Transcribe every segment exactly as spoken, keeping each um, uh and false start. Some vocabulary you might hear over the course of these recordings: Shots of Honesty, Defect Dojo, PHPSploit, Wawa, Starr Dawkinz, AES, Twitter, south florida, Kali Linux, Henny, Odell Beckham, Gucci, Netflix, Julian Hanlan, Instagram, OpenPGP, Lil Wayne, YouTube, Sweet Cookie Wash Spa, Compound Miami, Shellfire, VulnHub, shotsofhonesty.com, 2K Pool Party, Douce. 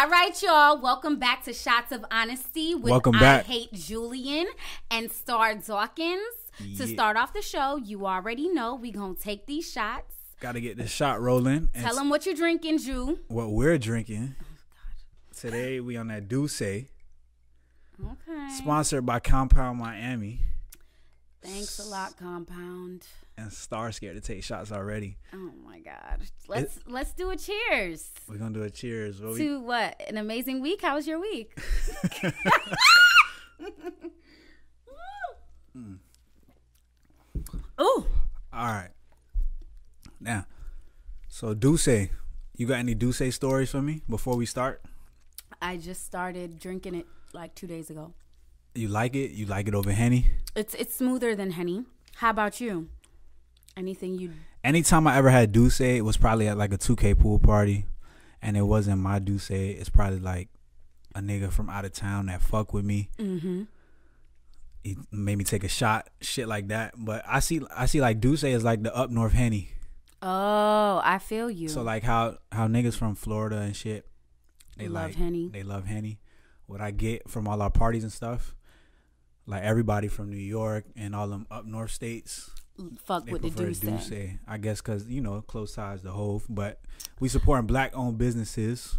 All right, y'all. Welcome back to Shots of Honesty with Welcome back. I Hate Julian and Starr Dawkinz. Yeah. To start off the show, you already know we're going to take these shots. Got to get this shot rolling. And tell them what you're drinking, Ju. What we're drinking. Oh, God. Today, we on that Douce. Okay. Sponsored by Compound Miami. Thanks a lot, Compound. And Star's scared to take shots already. Oh my God! Let's it, let's do a cheers. We're gonna do a cheers. What to we, what? An amazing week. How was your week? mm. Oh. All right. Now, so Douce, you got any Douce stories for me before we start? I just started drinking it like two days ago. You like it? You like it over Henny? It's it's smoother than Henny. How about you? Anything you Anytime I ever had Douce, it was probably at like a two K pool party, and it wasn't my Douce. It's probably like a nigga from out of town that fuck with me. Mm-hmm. He made me take a shot, shit like that. But I see, I see like Douce is like the up north Henny. Oh, I feel you. So like how how niggas from Florida and shit, they love like, Henny. They love Henny. What I get from all our parties and stuff, like everybody from New York and all them up north states. Fuck they with the Douce. Douce, I guess, because you know close ties to Hove, but we supporting black owned businesses.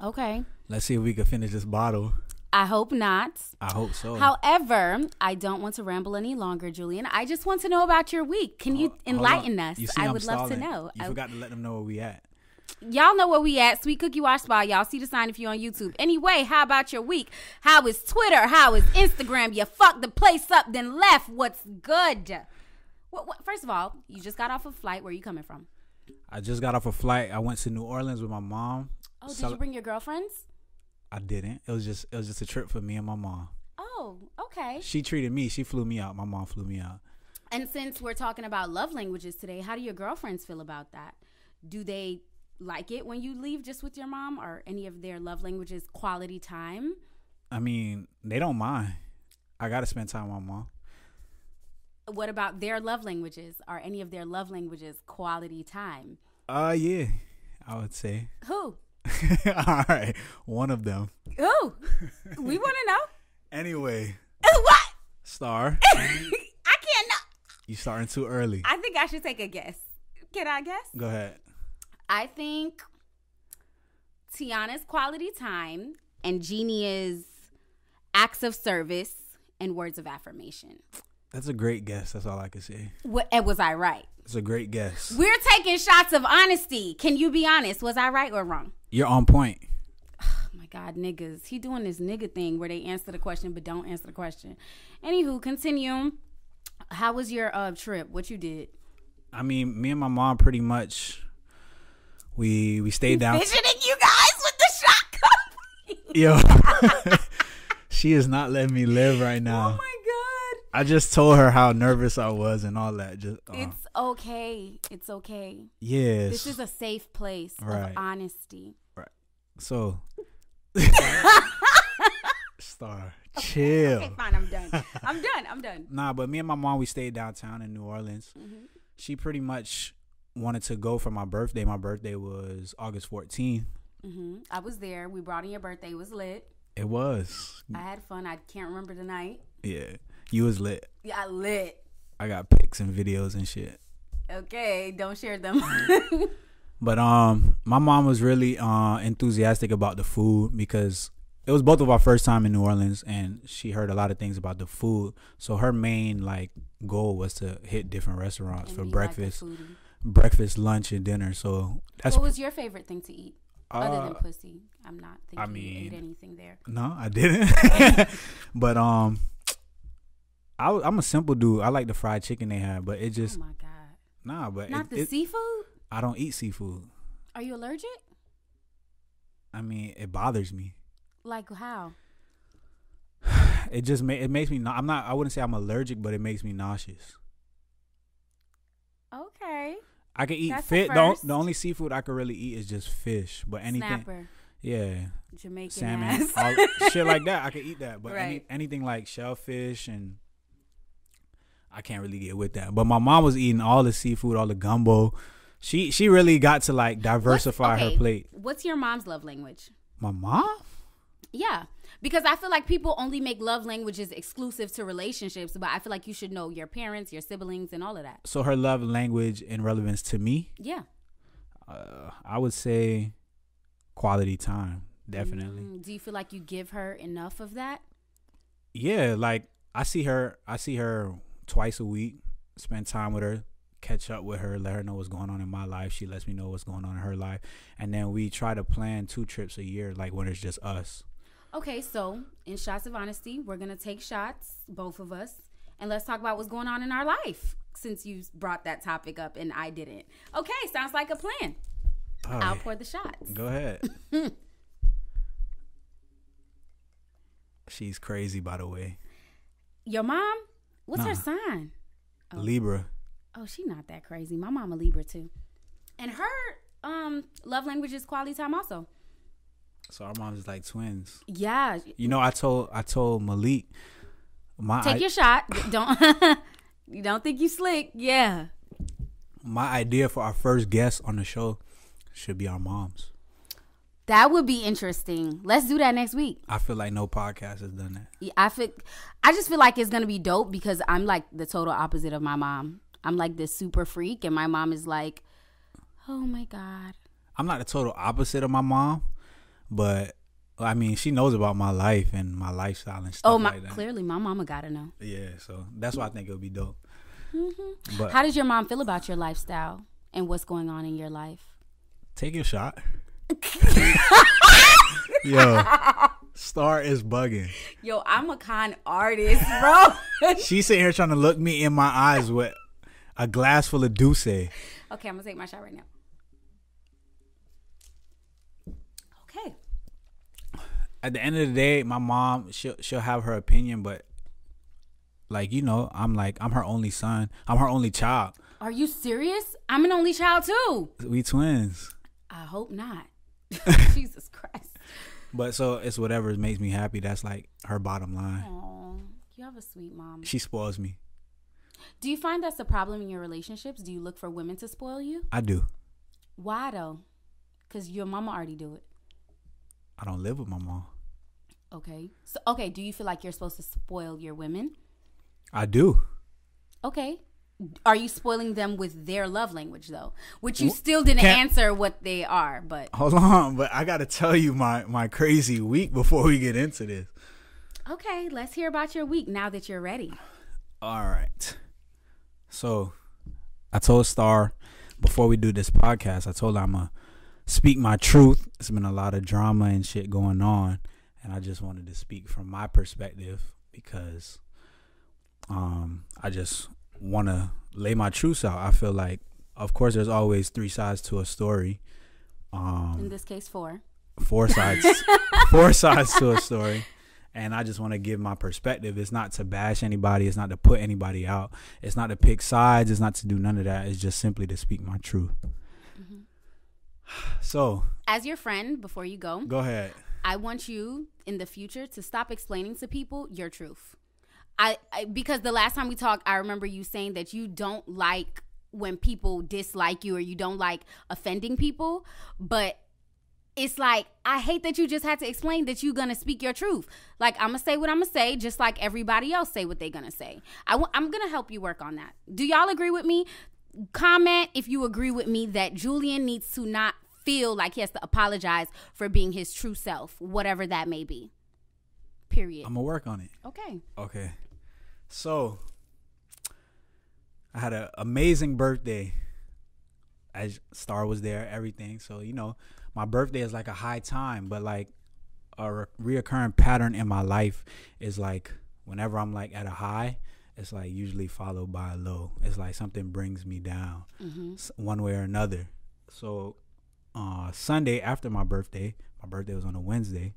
Okay, let's see if we can finish this bottle. I hope not. I hope so. However, I don't want to ramble any longer, Julian. I just want to know about your week. Can you enlighten us? You see, I would love to know. You I forgot to let them know where we at. Y'all know where we at. Sweet Cookie Wash Spa. Y'all see the sign if you're on YouTube. Anyway, how about your week? How is Twitter? How is Instagram? You fucked the place up, then left. What's good? What, what, first of all, you just got off a flight. Where are you coming from? I just got off a flight. I went to New Orleans with my mom. Oh, did so, you bring your girlfriends? I didn't. It was just it was just a trip for me and my mom. Oh, okay. She treated me. She flew me out. My mom flew me out. And since we're talking about love languages today, how do your girlfriends feel about that? Do they like it when you leave just with your mom, or any of their love languages, quality time? I mean, they don't mind. I got to spend time with my mom. What about their love languages? Are any of their love languages quality time? Uh, yeah, I would say. Who? All right, one of them. Who? We want to know. Anyway. What? Star. I can't know. You starting too early. I think I should take a guess. Can I guess? Go ahead. I think Tiana's quality time and Genia's acts of service and words of affirmation. That's a great guess. That's all I can say. What, was I right? It's a great guess. We're taking shots of honesty. Can you be honest? Was I right or wrong? You're on point. Oh, my God, niggas. He doing this nigga thing where they answer the question but don't answer the question. Anywho, continue. How was your uh, trip? What you did? I mean, me and my mom pretty much, we we stayed down. Visioning you guys with the shotgun. Yo. She is not letting me live right now. Oh, my God. I just told her how nervous I was and all that. Just uh. It's okay. It's okay. Yes. This is a safe place right. of honesty. Right. So. Star, okay, chill. Okay, fine. I'm done. I'm done. I'm done. Nah, but me and my mom, we stayed downtown in New Orleans. Mm-hmm. She pretty much wanted to go for my birthday. My birthday was August fourteenth. Mm-hmm. I was there. We brought in your birthday. It was lit. It was. I had fun. I can't remember the night. Yeah. You was lit. Yeah, I lit. I got pics and videos and shit. Okay, don't share them. But um, my mom was really uh, enthusiastic about the food because it was both of our first time in New Orleans, and she heard a lot of things about the food. So her main like goal was to hit different restaurants and for breakfast, like breakfast, lunch, and dinner. So that's what was your favorite thing to eat? Other than pussy, I'm not thinking I mean, you ate anything there. No, I didn't. But um, I, I'm a simple dude. I like the fried chicken they have, but it just... Oh, my God. Nah, but... Not it, the it, seafood? I don't eat seafood. Are you allergic? I mean, it bothers me. Like how? It just ma it makes me... I'm not... I wouldn't say I'm allergic, but it makes me nauseous. Okay. I can eat fish. The, the only seafood I could really eat is just fish. But anything, snapper. Yeah. Jamaican salmon, all, shit like that. I could eat that. But right. any, anything like shellfish and I can't really get with that. But my mom was eating all the seafood, all the gumbo. She she really got to like diversify okay, her plate. What's your mom's love language? My mom? Yeah. Because I feel like people only make love languages exclusive to relationships, but I feel like you should know your parents, your siblings, and all of that. So her love language in relevance to me? Yeah. Uh, I would say quality time, definitely. Mm, do you feel like you give her enough of that? Yeah, like I see her, I see her twice a week, spend time with her, catch up with her, let her know what's going on in my life. She lets me know what's going on in her life. And then we try to plan two trips a year, like when it's just us. Okay, so in Shots of Honesty, we're going to take shots, both of us, and let's talk about what's going on in our life since you brought that topic up and I didn't. Okay, sounds like a plan. All I'll right. pour the shots. Go ahead. She's crazy, by the way. Your mom? What's nah. her sign? Oh. Libra. Oh, she not that crazy. My mama Libra, too. And her um, love language is quality time also. So our moms is like twins. Yeah. You know, I told I told Malik, my take your shot. Don't you don't think you slick? Yeah. My idea for our first guest on the show should be our moms. That would be interesting. Let's do that next week. I feel like no podcast has done that. Yeah, I feel. I just feel like it's gonna be dope because I'm like the total opposite of my mom. I'm like this super freak, and my mom is like, oh my god. I'm not the total opposite of my mom. But, I mean, she knows about my life and my lifestyle and stuff oh, my, like that. Oh, clearly. My mama got to know. Yeah, so that's why I think it would be dope. Mm-hmm. But how does your mom feel about your lifestyle and what's going on in your life? Take your shot. Yo, Starr is bugging. Yo, I'm a con artist, bro. She's sitting here trying to look me in my eyes with a glass full of Douce. Okay, I'm going to take my shot right now. At the end of the day, my mom, she'll, she'll have her opinion, but, like, you know, I'm like, I'm her only son. I'm her only child. Are you serious? I'm an only child, too. We twins. I hope not. Jesus Christ. But so it's whatever makes me happy. That's, like, her bottom line. Aw, you have a sweet mom. She spoils me. Do you find that's a problem in your relationships? Do you look for women to spoil you? I do. Why, though? Because your mama already do it. I don't live with my mom. Okay. So, okay, do you feel like you're supposed to spoil your women? I do. Okay. Are you spoiling them with their love language, though? Which you still didn't Can't, answer what they are, but... Hold on, but I got to tell you my, my crazy week before we get into this. Okay, let's hear about your week now that you're ready. All right. So, I told Starr, before we do this podcast, I told her I'm a... speak my truth. It's been a lot of drama and shit going on, and I just wanted to speak from my perspective because um I just want to lay my truths out. I feel like, of course, there's always three sides to a story. Um in this case, four four sides four sides to a story, and I just want to give my perspective. It's not to bash anybody, it's not to put anybody out, it's not to pick sides, it's not to do none of that. It's just simply to speak my truth. Mm-hmm. So, as your friend, before you go, go ahead. I want you in the future to stop explaining to people your truth. I, I because the last time we talked, I remember you saying that you don't like when people dislike you or you don't like offending people. But it's like, I hate that you just had to explain that you're going to speak your truth. Like, I'm going to say what I'm going to say, just like everybody else say what they're going to say. I w I'm going to help you work on that. Do y'all agree with me? Comment if you agree with me that Julian needs to not feel like he has to apologize for being his true self, whatever that may be. Period. I'm gonna work on it. Okay. Okay. So I had an amazing birthday. As Starr was there, everything. So, you know, my birthday is like a high time, but like a re reoccurring pattern in my life is like whenever I'm like at a high, it's like usually followed by a low. It's like something brings me down, mm-hmm. one way or another. So uh, Sunday after my birthday, my birthday was on a Wednesday.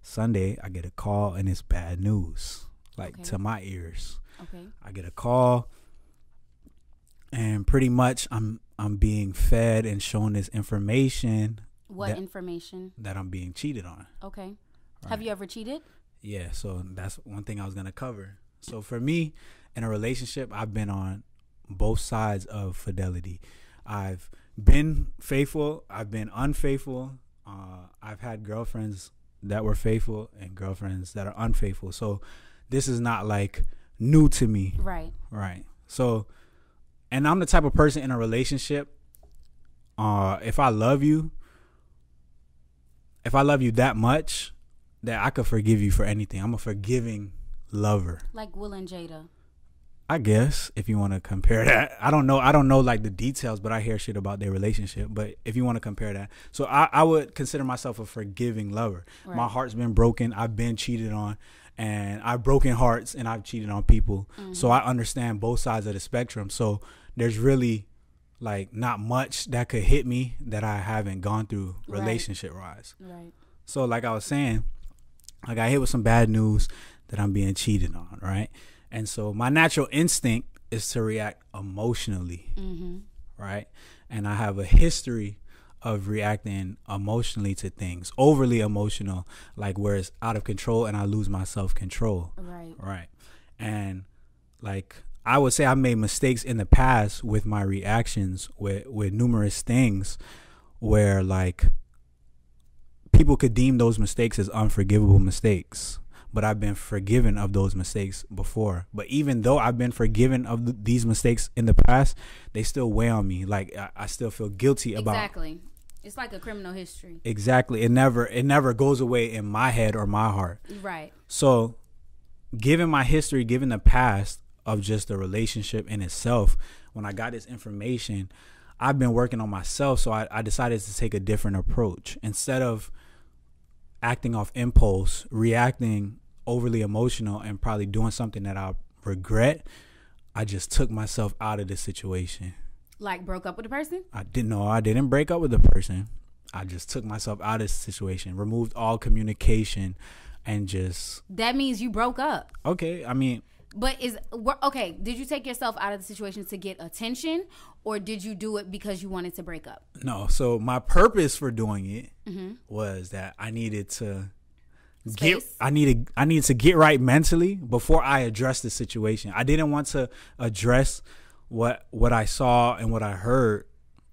Sunday, I get a call and it's bad news, like okay. to my ears. Okay. I get a call, and pretty much I'm I'm being fed and shown this information. What that, information? That I'm being cheated on. Okay. Right. Have you ever cheated? Yeah. So that's one thing I was gonna cover. So for me, in a relationship, I've been on both sides of fidelity. I've been faithful. I've been unfaithful. Uh, I've had girlfriends that were faithful and girlfriends that are unfaithful. So this is not like new to me. Right. Right. So, and I'm the type of person in a relationship, uh, if I love you, if I love you that much, that I could forgive you for anything. I'm a forgiving lover. Like Will and Jada. I guess, if you want to compare that. I don't know. I don't know, like, the details, but I hear shit about their relationship. But if you want to compare that. So I, I would consider myself a forgiving lover. Right. My heart's been broken. I've been cheated on. And I've broken hearts, and I've cheated on people. Mm-hmm. So I understand both sides of the spectrum. So there's really, like, not much that could hit me that I haven't gone through relationship-wise. Right. Right. So, like I was saying, I got hit with some bad news that I'm being cheated on, right? And so my natural instinct is to react emotionally, mm-hmm. right? And I have a history of reacting emotionally to things, overly emotional, like where it's out of control and I lose my self-control. Right. Right. And like I would say I made mistakes in the past with my reactions with, with numerous things where like people could deem those mistakes as unforgivable mistakes. But I've been forgiven of those mistakes before. But even though I've been forgiven of th these mistakes in the past, they still weigh on me. Like I, I still feel guilty about. Exactly, it's like a criminal history. Exactly, it never it never goes away in my head or my heart. Right. So, given my history, given the past of just the relationship in itself, when I got this information, I've been working on myself. So I, I decided to take a different approach instead of acting off impulse, reacting overly emotional and probably doing something that I regret. I just took myself out of the situation. Like broke up with the person? I didn't know. I didn't break up with the person. I just took myself out of the situation, removed all communication and just. That means you broke up. Okay. I mean. But is, okay, did you take yourself out of the situation to get attention or did you do it because you wanted to break up? No. So my purpose for doing it mm-hmm. was that I needed to Space. Get, I needed, I needed to get right mentally before I address the situation. I didn't want to address what what I saw and what I heard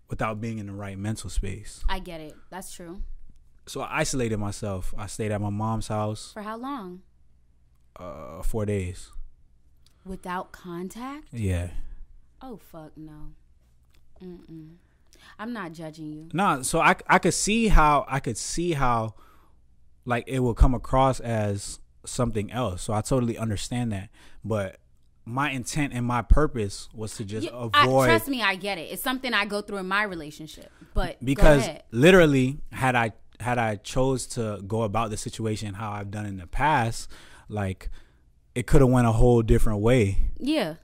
without being in the right mental space. I get it. That's true. So I isolated myself. I stayed at my mom's house. For how long? Uh, four days. Without contact? Yeah. Oh, fuck no. Mm-mm. I'm not judging you. No, so I, I could see how, I could see how like it will come across as something else. So I totally understand that. But my intent and my purpose was to just you, avoid. I, trust me, I get it. It's something I go through in my relationship. But because literally had I had I chose to go about the situation how I've done in the past, like it could have went a whole different way. Yeah.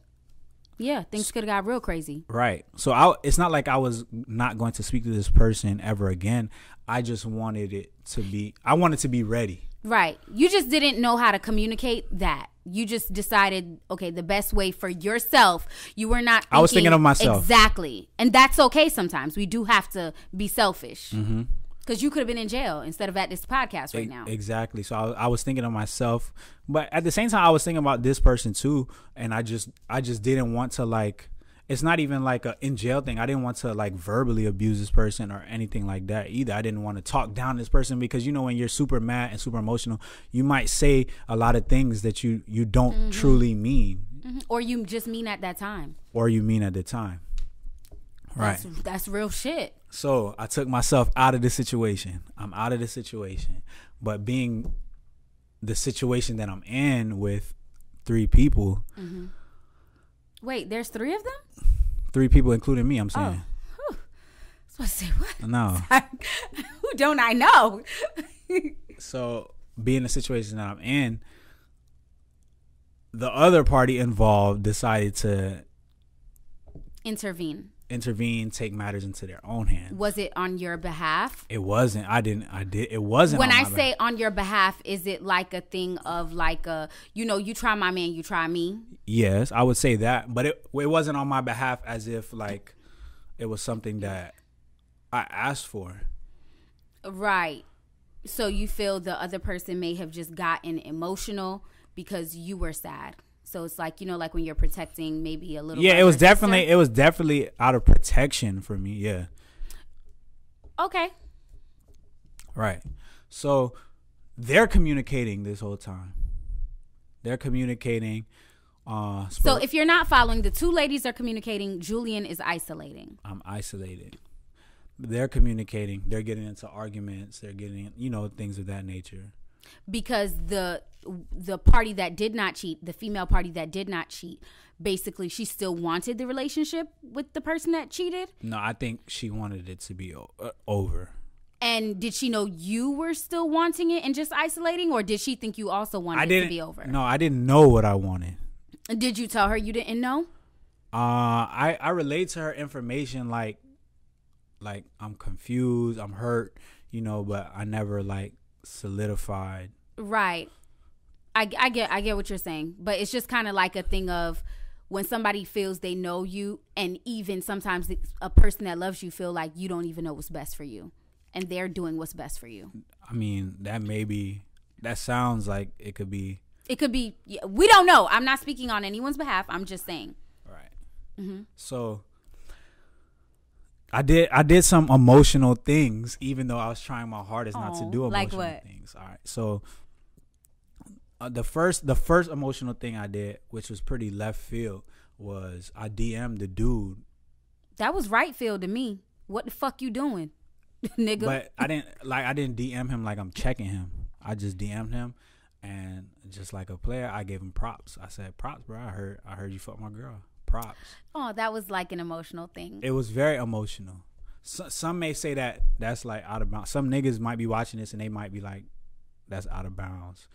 Yeah. Things could have got real crazy. Right. So I, it's not like I was not going to speak to this person ever again. I just wanted it to be, I wanted to be ready. Right. You just didn't know how to communicate that. You just decided, okay, the best way for yourself. You were not thinking, I was thinking of myself. Exactly. And that's okay sometimes. We do have to be selfish. Mm-hmm. Because you could have been in jail instead of at this podcast right now. Exactly. So I, I was thinking of myself. But at the same time, I was thinking about this person too. And I just I just didn't want to like, it's not even like a in jail thing. I didn't want to like verbally abuse this person or anything like that either. I didn't want to talk down this person because, you know, when you're super mad and super emotional, you might say a lot of things that you, you don't mm-hmm. truly mean. Mm-hmm. Or you just mean at that time. Or you mean at the time. Right. That's, that's real shit. So I took myself out of the situation. I'm out of the situation. But being the situation that I'm in with three people. Mm-hmm. Wait, there's three of them? Three people, including me, I'm saying. Oh. I was supposed to say what? No. Who don't I know? So being the situation that I'm in, the other party involved decided to intervene. intervene take matters into their own hands. Was it on your behalf? It wasn't. I didn't I did it wasn't when on I my say behalf. On your behalf, is it like a thing of like a, you know, you try my man, you try me? Yes, I would say that, but it, it wasn't on my behalf as if like it was something that I asked for. Right. So you feel the other person may have just gotten emotional because you were sad. So it's like, you know, like when you're protecting maybe a little. Yeah, it was definitely sister. it was definitely out of protection for me. Yeah. Okay. Right. So they're communicating this whole time. They're communicating. Uh, so if you're not following, the two ladies are communicating. Julian is isolating. I'm isolated. They're communicating. They're getting into arguments. They're getting, you know, things of that nature. Because the the party that did not cheat, the female party that did not cheat, basically she still wanted the relationship with the person that cheated? No, I think she wanted it to be o- over. And did she know you were still wanting it and just isolating, or did she think you also wanted it to be over? No, I didn't know what I wanted. Did you tell her you didn't know? Uh, I, I relayed to her information like, like I'm confused, I'm hurt, you know, but I never like solidified. Right. I, I get I get what you're saying, but it's just kind of like a thing of when somebody feels they know you, and even sometimes a person that loves you feel like you don't even know what's best for you, and they're doing what's best for you. I mean, that may be, that sounds like it could be. It could be, we don't know. I'm not speaking on anyone's behalf. I'm just saying. Right. Mm-hmm. So I did I did some emotional things, even though I was trying my hardest Aww, not to do emotional like what? things. All right. So uh, the first the first emotional thing I did, which was pretty left field, was I D M'd the dude. That was right field to me. What the fuck you doing, nigga? But I didn't like I didn't D M him like I'm checking him. I just D M'd him, and just like a player, I gave him props. I said, "Props, bro. I heard I heard you fuck my girl." Props. Oh, that was like an emotional thing. It was very emotional. So, some may say that that's like out of bounds. Some niggas might be watching this and they might be like, that's out of bounds.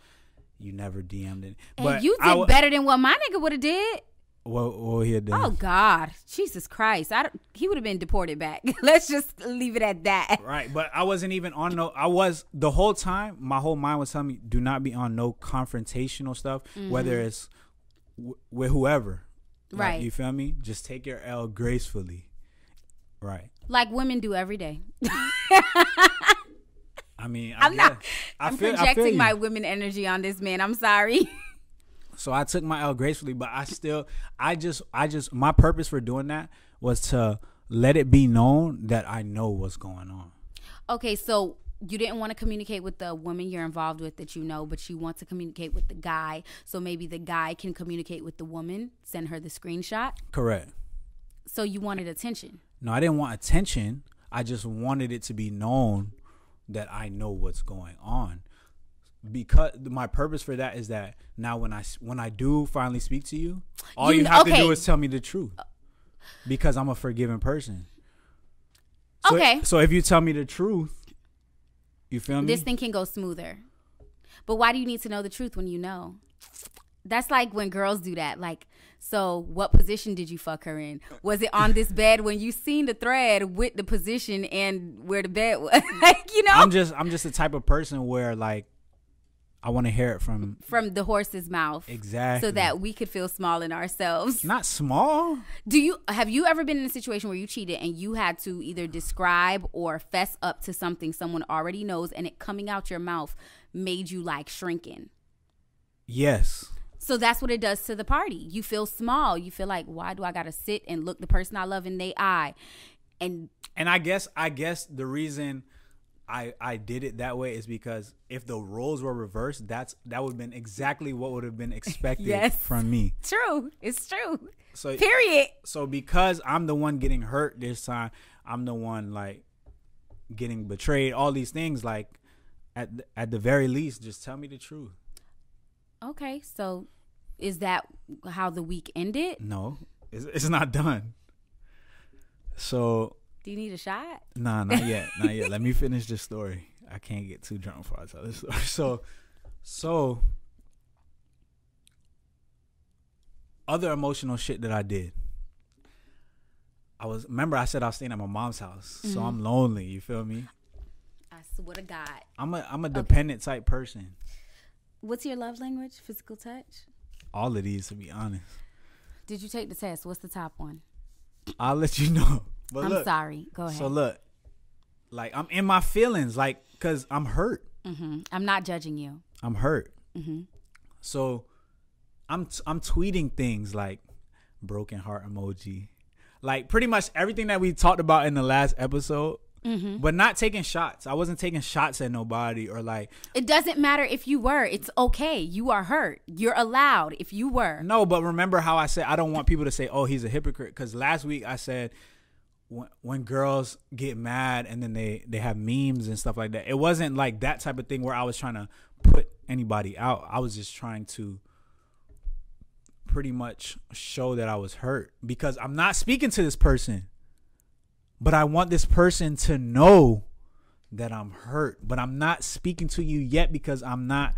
You never D M'd it. And but you did w- better than what my nigga would have did. What, what he had done. Oh, God. Jesus Christ. I don't, he would have been deported back. Let's just leave it at that. Right. But I wasn't even on no, I was, the whole time, my whole mind was telling me, do not be on no confrontational stuff, mm-hmm. whether it's w- with whoever. Right. Like, you feel me? Just take your L gracefully. Right. Like women do every day. I mean, I I'm guess. not. I I'm feel, projecting I feel my women energy on this man. I'm sorry. So I took my L gracefully, but I still, I just, I just, my purpose for doing that was to let it be known that I know what's going on. Okay. So you didn't want to communicate with the woman you're involved with that you know, but you want to communicate with the guy. So maybe the guy can communicate with the woman, send her the screenshot. Correct. So you wanted attention. No, I didn't want attention. I just wanted it to be known that I know what's going on. Because my purpose for that is that now when I, when I do finally speak to you, all you, you have okay. to do is tell me the truth. Because I'm a forgiving person. So okay. It, so if you tell me the truth, you feel me? This thing can go smoother. But why do you need to know the truth when you know? That's like when girls do that. Like, so what position did you fuck her in? Was it on this bed when you seen the thread with the position and where the bed was? Like, you know? I'm just I'm just the type of person where, like, I want to hear it from... From the horse's mouth. Exactly. So that we could feel small in ourselves. Not small. Do you Have you ever been in a situation where you cheated and you had to either describe or fess up to something someone already knows, and it coming out your mouth made you like shrinking? Yes. So that's what it does to the party. You feel small. You feel like, why do I got to sit and look the person I love in their eye? And and I guess I guess the reason... I, I did it that way is because if the roles were reversed, that's that would have been exactly what would have been expected yes. from me. True. It's true. So period. So because I'm the one getting hurt this time, I'm the one like getting betrayed, all these things, like at the, at the very least, just tell me the truth. Okay. So is that how the week ended? No, it's, it's not done. So... Do you need a shot? Nah, not yet. Not yet. Let me finish this story. I can't get too drunk before I tell this story. So, so other emotional shit that I did. I was, remember I said I was staying at my mom's house, mm-hmm. so I'm lonely. You feel me? I swear to God. I'm a, I'm a dependent okay. type person. What's your love language? Physical touch? All of these, to be honest. Did you take the test? What's the top one? I'll let you know. But I'm look, sorry. Go ahead. So look, like I'm in my feelings, like because I'm hurt. Mm-hmm. I'm not judging you. I'm hurt. Mm-hmm. So I'm t- I'm tweeting things like broken heart emoji, like pretty much everything that we talked about in the last episode. Mm-hmm. But not taking shots. I wasn't taking shots at nobody or like. It doesn't matter if you were. It's okay. You are hurt. You're allowed if you were. No, but remember how I said I don't want people to say, oh, he's a hypocrite. Because last week I said when, when girls get mad and then they, they have memes and stuff like that. It wasn't like that type of thing where I was trying to put anybody out. I was just trying to pretty much show that I was hurt because I'm not speaking to this person. But I want this person to know that I'm hurt. But I'm not speaking to you yet because I'm not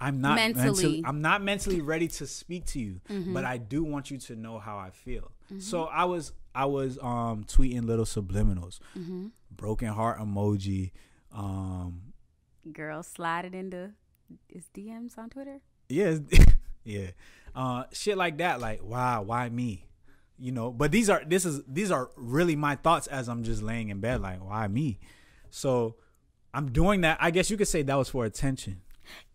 I'm not mentally, mentally I'm not mentally ready to speak to you. Mm-hmm. But I do want you to know how I feel. Mm-hmm. So I was I was um tweeting little subliminals. Mm-hmm. Broken heart emoji. Um Girl slide it into his D Ms on Twitter. Yeah, yeah. Uh shit like that, like, wow, why me? You know, but these are this is these are really my thoughts as I'm just laying in bed, like, why me? So I'm doing that. I guess you could say that was for attention.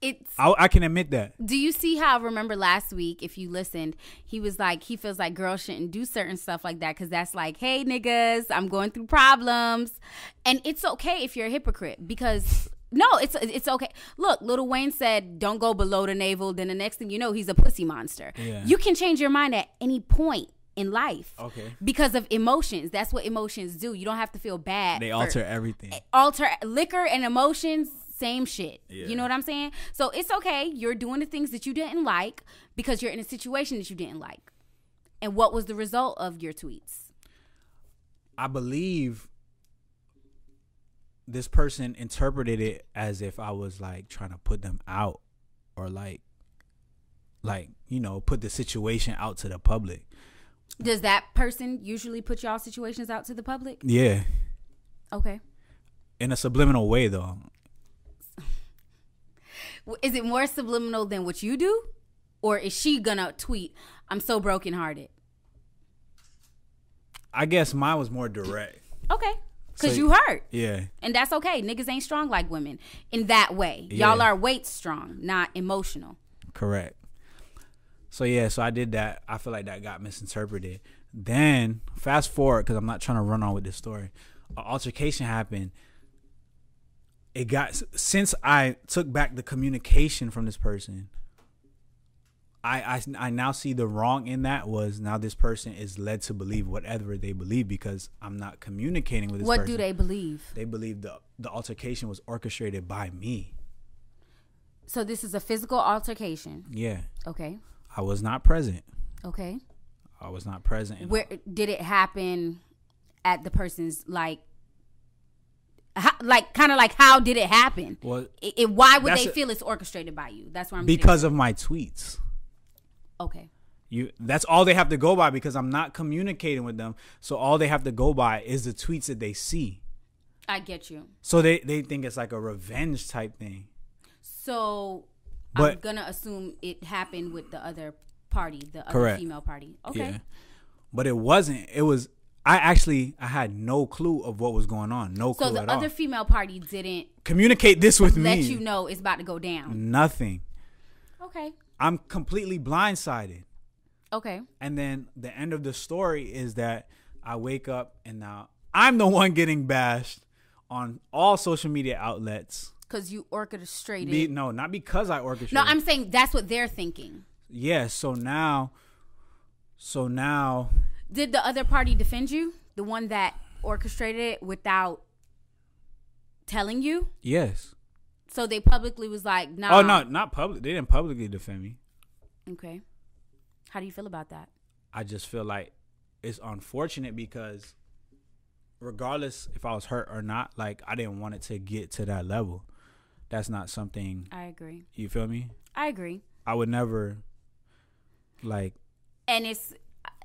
It's I, I can admit that. Do you see how? Remember last week, if you listened, he was like, he feels like girls shouldn't do certain stuff like that because that's like, hey niggas, I'm going through problems, and it's okay if you're a hypocrite because. No, it's it's okay. Look, Lil Wayne said, don't go below the navel. Then the next thing you know, he's a pussy monster. Yeah. You can change your mind at any point in life, okay, because of emotions. That's what emotions do. You don't have to feel bad. They alter everything. Alter liquor and emotions, same shit. Yeah. You know what I'm saying? So it's okay. You're doing the things that you didn't like because you're in a situation that you didn't like. And what was the result of your tweets? I believe this person interpreted it as if I was like trying to put them out or like, like, you know, put the situation out to the public. Does that person usually put y'all situations out to the public? Yeah. Okay. In a subliminal way, though. Is it more subliminal than what you do? Or is she gonna tweet, I'm so brokenhearted? I guess mine was more direct. Okay. Because so, you hurt. Yeah. And that's okay. Niggas ain't strong like women in that way. Yeah. Y'all are weight strong, not emotional. Correct. So, yeah, so I did that. I feel like that got misinterpreted. Then, fast forward, because I'm not trying to run on with this story. An altercation happened. It got, since I took back the communication from this person, I, I, I now see the wrong in that was now this person is led to believe whatever they believe because I'm not communicating with this person. What do they believe? They believe the, the altercation was orchestrated by me. So this is a physical altercation? Yeah. Okay. I was not present. Okay. I was not present. Where did it happen? At the person's like, how, like kind of like how did it happen? Well, it, it, why would they a, feel it's orchestrated by you? That's where I'm because of my tweets. Okay. You. That's all they have to go by because I'm not communicating with them. So all they have to go by is the tweets that they see. I get you. So they they think it's like a revenge type thing. So. But, I'm gonna assume it happened with the other party, the correct. other female party. Okay. Yeah. But it wasn't. It was. I actually I had no clue of what was going on. No clue at all. So the other female party didn't communicate this with me. Let you know it's about to go down. Nothing. Okay. I'm completely blindsided. Okay. And then the end of the story is that I wake up and now I'm the one getting bashed on all social media outlets. Because you orchestrated. Be, no, not because I orchestrated. No, I'm saying that's what they're thinking. Yeah, so now, so now. Did the other party defend you? The one that orchestrated it without telling you? Yes. So they publicly was like, nah. Oh, no, not public. They didn't publicly defend me. Okay. How do you feel about that? I just feel like it's unfortunate because regardless if I was hurt or not, like, I didn't want it to get to that level. That's not something. I agree. You feel me? I agree. I would never, like. And it's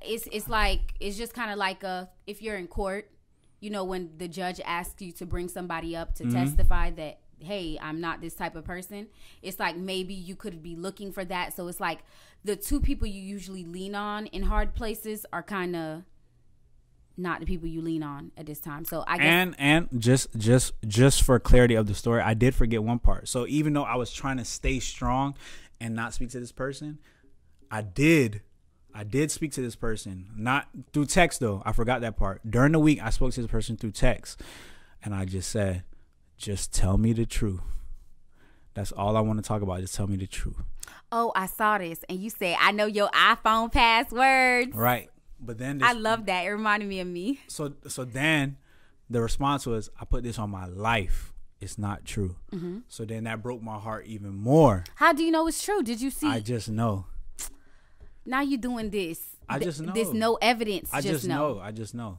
it's it's like it's just kind of like a if you're in court, you know, when the judge asks you to bring somebody up to mm-hmm. testify that hey, I'm not this type of person. It's like maybe you could be looking for that. So it's like the two people you usually lean on in hard places are kind of not the people you lean on at this time. So I guess and and just just just for clarity of the story, I did forget one part. So even though I was trying to stay strong and not speak to this person, I did I did speak to this person, not through text though. I forgot that part. During the week, I spoke to this person through text, And I just said, just tell me the truth. That's all I want to talk about. Just tell me the truth. Oh, I saw this. And you said, I know your iPhone passwords. Right. But then this, I love that. It reminded me of me. So so then the response was, I put this on my life. It's not true. Mm-hmm. So then that broke my heart even more. How do you know it's true? Did you see? I just know. Now you're doing this. I just know. There's no evidence. I just, just know. know. I just know.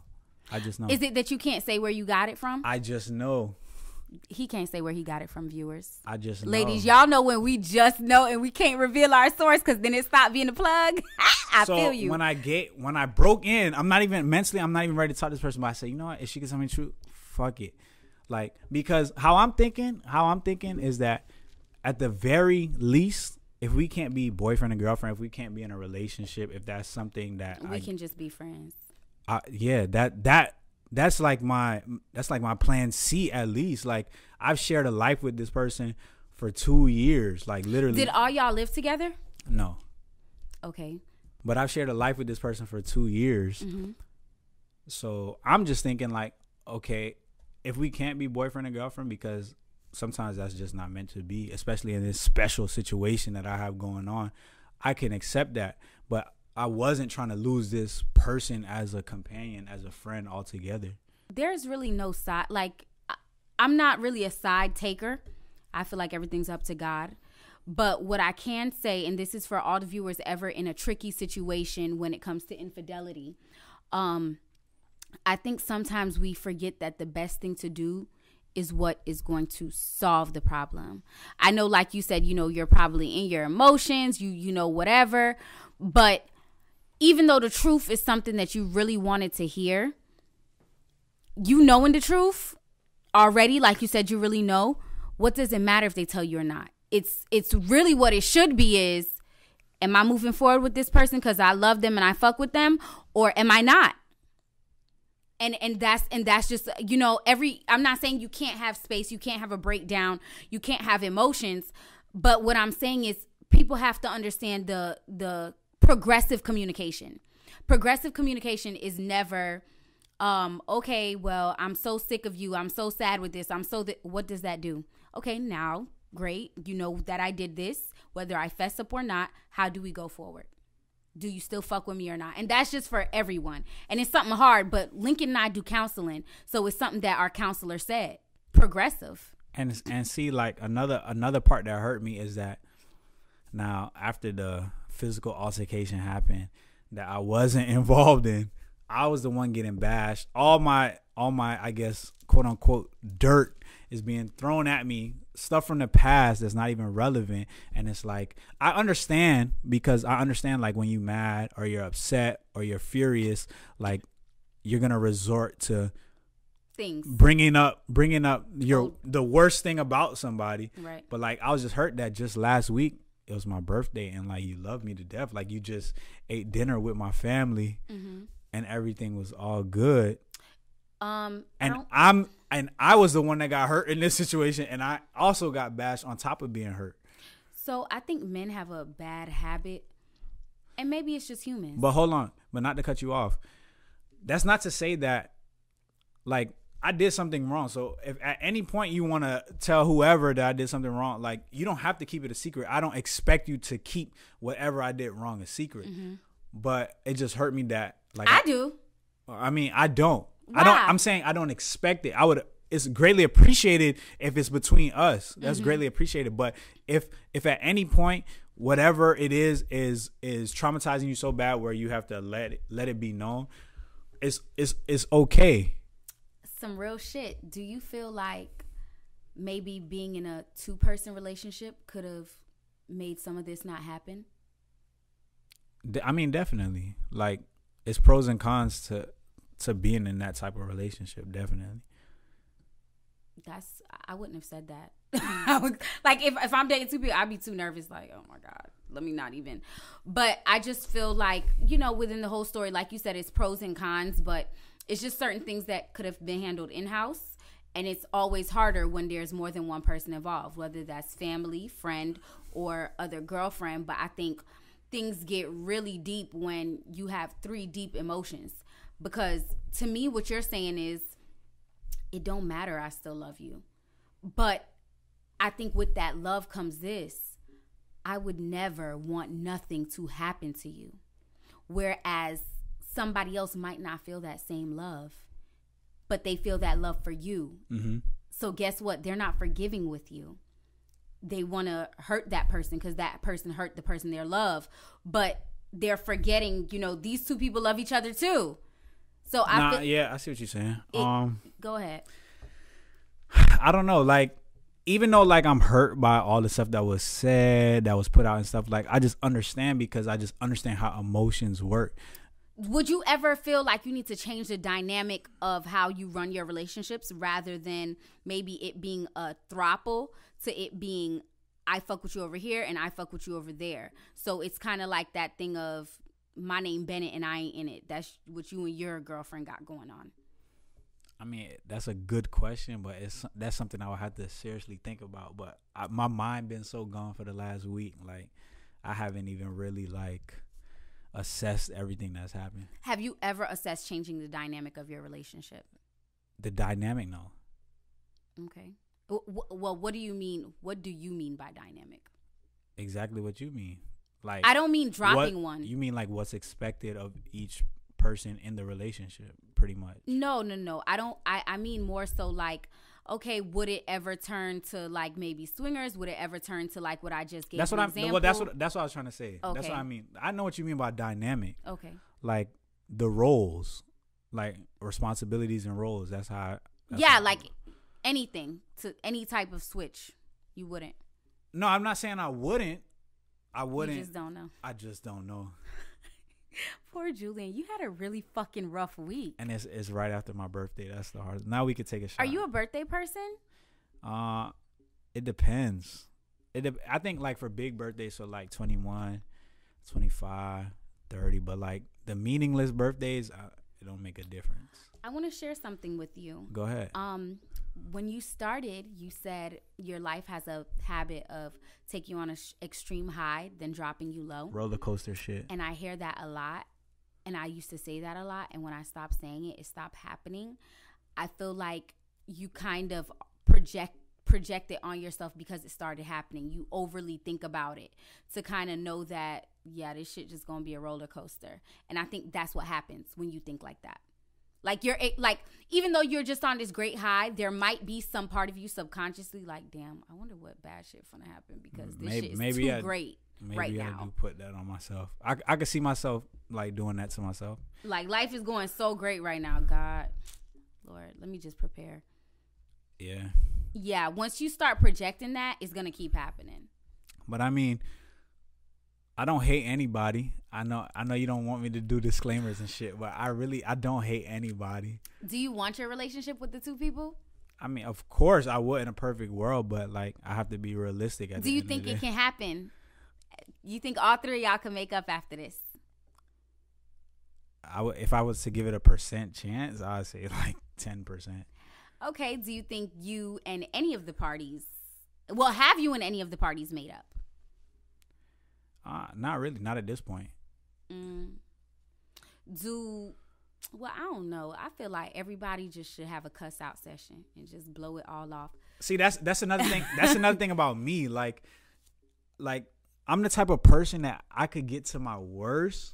I just know. Is it that you can't say where you got it from? I just know. He can't say where he got it from, viewers. I just know. Ladies, y'all know when we just know and we can't reveal our source because then it stopped being a plug. I so feel you. When I get, when I broke in, I'm not even mentally, I'm not even ready to talk to this person, but I say, you know what? If she can tell me the truth, fuck it. Like, because how I'm thinking, how I'm thinking is that at the very least, if we can't be boyfriend and girlfriend, if we can't be in a relationship, if that's something that we I, can just be friends. I, yeah, that, that, That's like my that's like my plan C at least. Like, I've shared a life with this person for two years. Like, literally. Did all y'all live together? No. Okay. But I've shared a life with this person for two years. Mm-hmm. So I'm just thinking like, okay, if we can't be boyfriend and girlfriend, because sometimes that's just not meant to be, especially in this special situation that I have going on, I can accept that. But I wasn't trying to lose this person as a companion, as a friend altogether. There's really no side, like, I'm not really a side taker. I feel like everything's up to God. But what I can say, and this is for all the viewers ever in a tricky situation when it comes to infidelity, um, I think sometimes we forget that the best thing to do is what is going to solve the problem. I know, like you said, you know, you're probably in your emotions, you, you know, whatever, but even though the truth is something that you really wanted to hear, you knowing the truth already, like you said, you really know, what does it matter if they tell you or not? It's it's really what it should be is, am I moving forward with this person because I love them and I fuck with them, or am I not? And and that's and that's just, you know, every, I'm not saying you can't have space, you can't have a breakdown, you can't have emotions, but what I'm saying is people have to understand the the progressive communication. Progressive communication is never, um, okay, well, I'm so sick of you. I'm so sad with this. I'm so, th what does that do? Okay, now, great. You know that I did this, whether I fess up or not, how do we go forward? Do you still fuck with me or not? And that's just for everyone. And it's something hard, but Lincoln and I do counseling. So it's something that our counselor said, progressive. And, and see, like, another, another part that hurt me is that now after the physical altercation happened that I wasn't involved in, I was the one getting bashed. All my, all my, I guess, quote unquote, dirt is being thrown at me. Stuff from the past that's not even relevant. And it's like, I understand, because I understand, like, when you mad or you're upset or you're furious, like, you're gonna resort to things, bringing up, bringing up your oh. the worst thing about somebody. Right. But like, I was just hurt that just last week, it was my birthday, and like, you love me to death, like, you just ate dinner with my family, mm-hmm. and everything was all good, um and I I'm and I was the one that got hurt in this situation, and I also got bashed on top of being hurt. So I think men have a bad habit, and maybe it's just humans, but hold on, but not to cut you off, that's not to say that, like, I did something wrong. So if at any point you want to tell whoever that I did something wrong, like, you don't have to keep it a secret. I don't expect you to keep whatever I did wrong a secret. Mm-hmm. But it just hurt me that, like, I, I do. I mean, I don't. Wow. I don't. I'm saying I don't expect it. I would. It's greatly appreciated if it's between us. That's mm-hmm. greatly appreciated. But if if at any point whatever it is is is traumatizing you so bad where you have to let it, let it be known, it's it's it's okay. Some real shit. Do you feel like maybe being in a two-person relationship could have made some of this not happen? I mean, definitely. Like, it's pros and cons to to being in that type of relationship, definitely. That's, I wouldn't have said that. I would, like, if, if I'm dating two people, I'd be too nervous, like, oh my God, let me not even. But I just feel like, you know, within the whole story, like you said, it's pros and cons, but it's just certain things that could have been handled in-house, and it's always harder when there's more than one person involved, whether that's family, friend, or other girlfriend. But I think things get really deep when you have three deep emotions, because to me what you're saying is it don't matter. I still love you. But I think with that love comes this. I would never want nothing to happen to you. Whereas somebody else might not feel that same love, but they feel that love for you. Mm-hmm. So guess what? They're not forgiving with you. They want to hurt that person because that person hurt the person they love. But they're forgetting, you know, these two people love each other too. So I nah, yeah, I see what you're saying. It, um, go ahead. I don't know. Like, even though like I'm hurt by all the stuff that was said, that was put out and stuff, like I just understand because I just understand how emotions work. Would you ever feel like you need to change the dynamic of how you run your relationships rather than maybe it being a throuple to it being I fuck with you over here and I fuck with you over there? So it's kind of like that thing of my name Bennett and I ain't in it. That's what you and your girlfriend got going on. I mean, that's a good question, but it's that's something I would have to seriously think about. But I, my mind been so gone for the last week. Like, I haven't even really, like... assess everything that's happened. Have you ever assessed changing the dynamic of your relationship? The dynamic, no. Okay. W well, what do you mean? What do you mean by dynamic? Exactly what you mean. Like I don't mean dropping what, one. You mean like what's expected of each person in the relationship, pretty much. No, no, no. I don't. I I mean more so like. Okay, would it ever turn to like maybe swingers? Would it ever turn to like what I just gave? That's what I'm. Well, that's what that's what I was trying to say. Okay. That's what I mean. I know what you mean by dynamic. Okay. Like the roles, like responsibilities and roles. That's how. I, that's yeah, like anything to any type of switch, you wouldn't. No, I'm not saying I wouldn't. I wouldn't. You just don't know. I just don't know. Poor Julian, you had a really fucking rough week. And it's, it's right after my birthday. That's the hardest. Now we could take a shot. Are you a birthday person? Uh, it depends. It de I think like for big birthdays, so like twenty-one, twenty-five, thirty. But like the meaningless birthdays, I, it don't make a difference. I want to share something with you. Go ahead. Um, when you started, you said your life has a habit of taking you on an extreme high, then dropping you low. Roller coaster shit. And I hear that a lot. And I used to say that a lot. And when I stopped saying it, it stopped happening. I feel like you kind of project, project it on yourself because it started happening. You overly think about it to kind of know that, yeah, this shit just gonna be a roller coaster. And I think that's what happens when you think like that. Like you're like, even though you're just on this great high, there might be some part of you subconsciously like, damn, I wonder what bad shit's gonna happen because this maybe, shit is maybe too I, great maybe right I now. Maybe I do put that on myself. I I could see myself like doing that to myself. Like life is going so great right now, God, Lord, let me just prepare. Yeah. Yeah. Once you start projecting that, it's gonna keep happening. But I mean, I don't hate anybody. I know I know you don't want me to do disclaimers and shit, but I really I don't hate anybody. Do you want your relationship with the two people? I mean, of course I would in a perfect world, but like I have to be realistic at the end of the day. Do you think it can happen? You think all three of y'all can make up after this? I w if I was to give it a percent chance, I'd say like ten percent. Okay, do you think you and any of the parties well, have you and any of the parties made up? Uh, not really, not at this point. Mm. Do well, I don't know. I feel like everybody just should have a cuss out session and just blow it all off. See, that's that's another thing. That's another thing about me. Like, like I'm the type of person that I could get to my worst.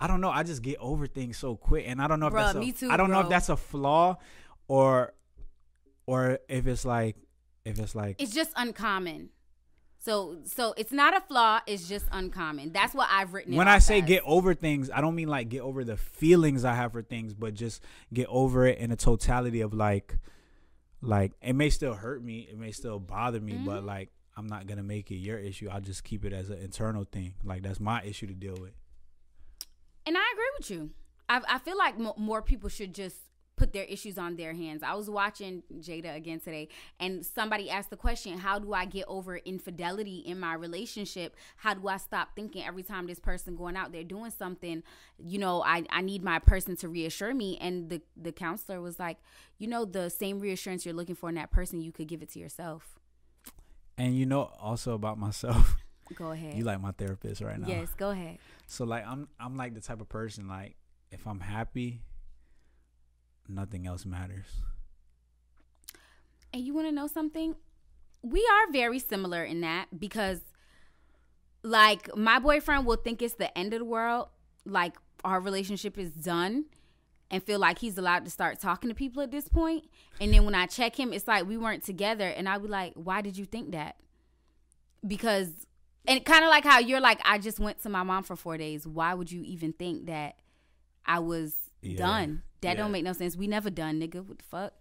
I don't know. I just get over things so quick, and I don't know if bro, that's a, me too, I don't bro. know if that's a flaw or or if it's like if it's like it's just uncommon. So, so it's not a flaw. It's just uncommon. That's what I've written. When I say get over things, I don't mean like get over the feelings I have for things, but just get over it in the totality of like, like it may still hurt me. It may still bother me, mm-hmm. but like, I'm not going to make it your issue. I'll just keep it as an internal thing. Like that's my issue to deal with. And I agree with you. I, I feel like mo- more people should just put their issues on their hands. I was watching Jada again today, and somebody asked the question, how do I get over infidelity in my relationship? How do I stop thinking every time this person going out there doing something, you know, I, I need my person to reassure me? And the, the counselor was like, you know, the same reassurance you're looking for in that person, you could give it to yourself. And you know also about myself. Go ahead. You like my therapist right now. Yes, go ahead. So like I'm I'm like the type of person like if I'm happy, nothing else matters. And you want to know something? We are very similar in that, because like my boyfriend will think it's the end of the world, like our relationship is done, and feel like he's allowed to start talking to people at this point. And then when I check him, it's like we weren't together. And I'll be like, why did you think that? Because, and kind of like how you're like, I just went to my mom for four days. Why would you even think that I was yeah. done? That yeah. don't make no sense. We never done, nigga. What the fuck?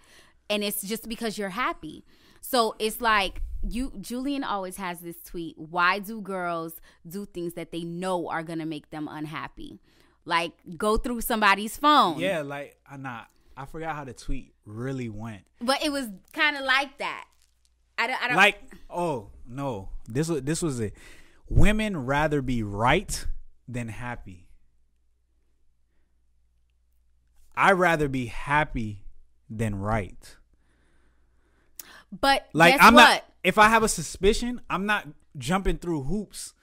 And it's just because you're happy. So it's like, you, Julian always has this tweet, why do girls do things that they know are going to make them unhappy? Like, go through somebody's phone. Yeah, like, I nah, I forgot how the tweet really went. But it was kind of like that. I don't, I don't. Like, oh, no. This was, this was it. Women rather be right than happy. I rather be happy than right. But like, guess I'm what? Not, if I have a suspicion, I'm not jumping through hoops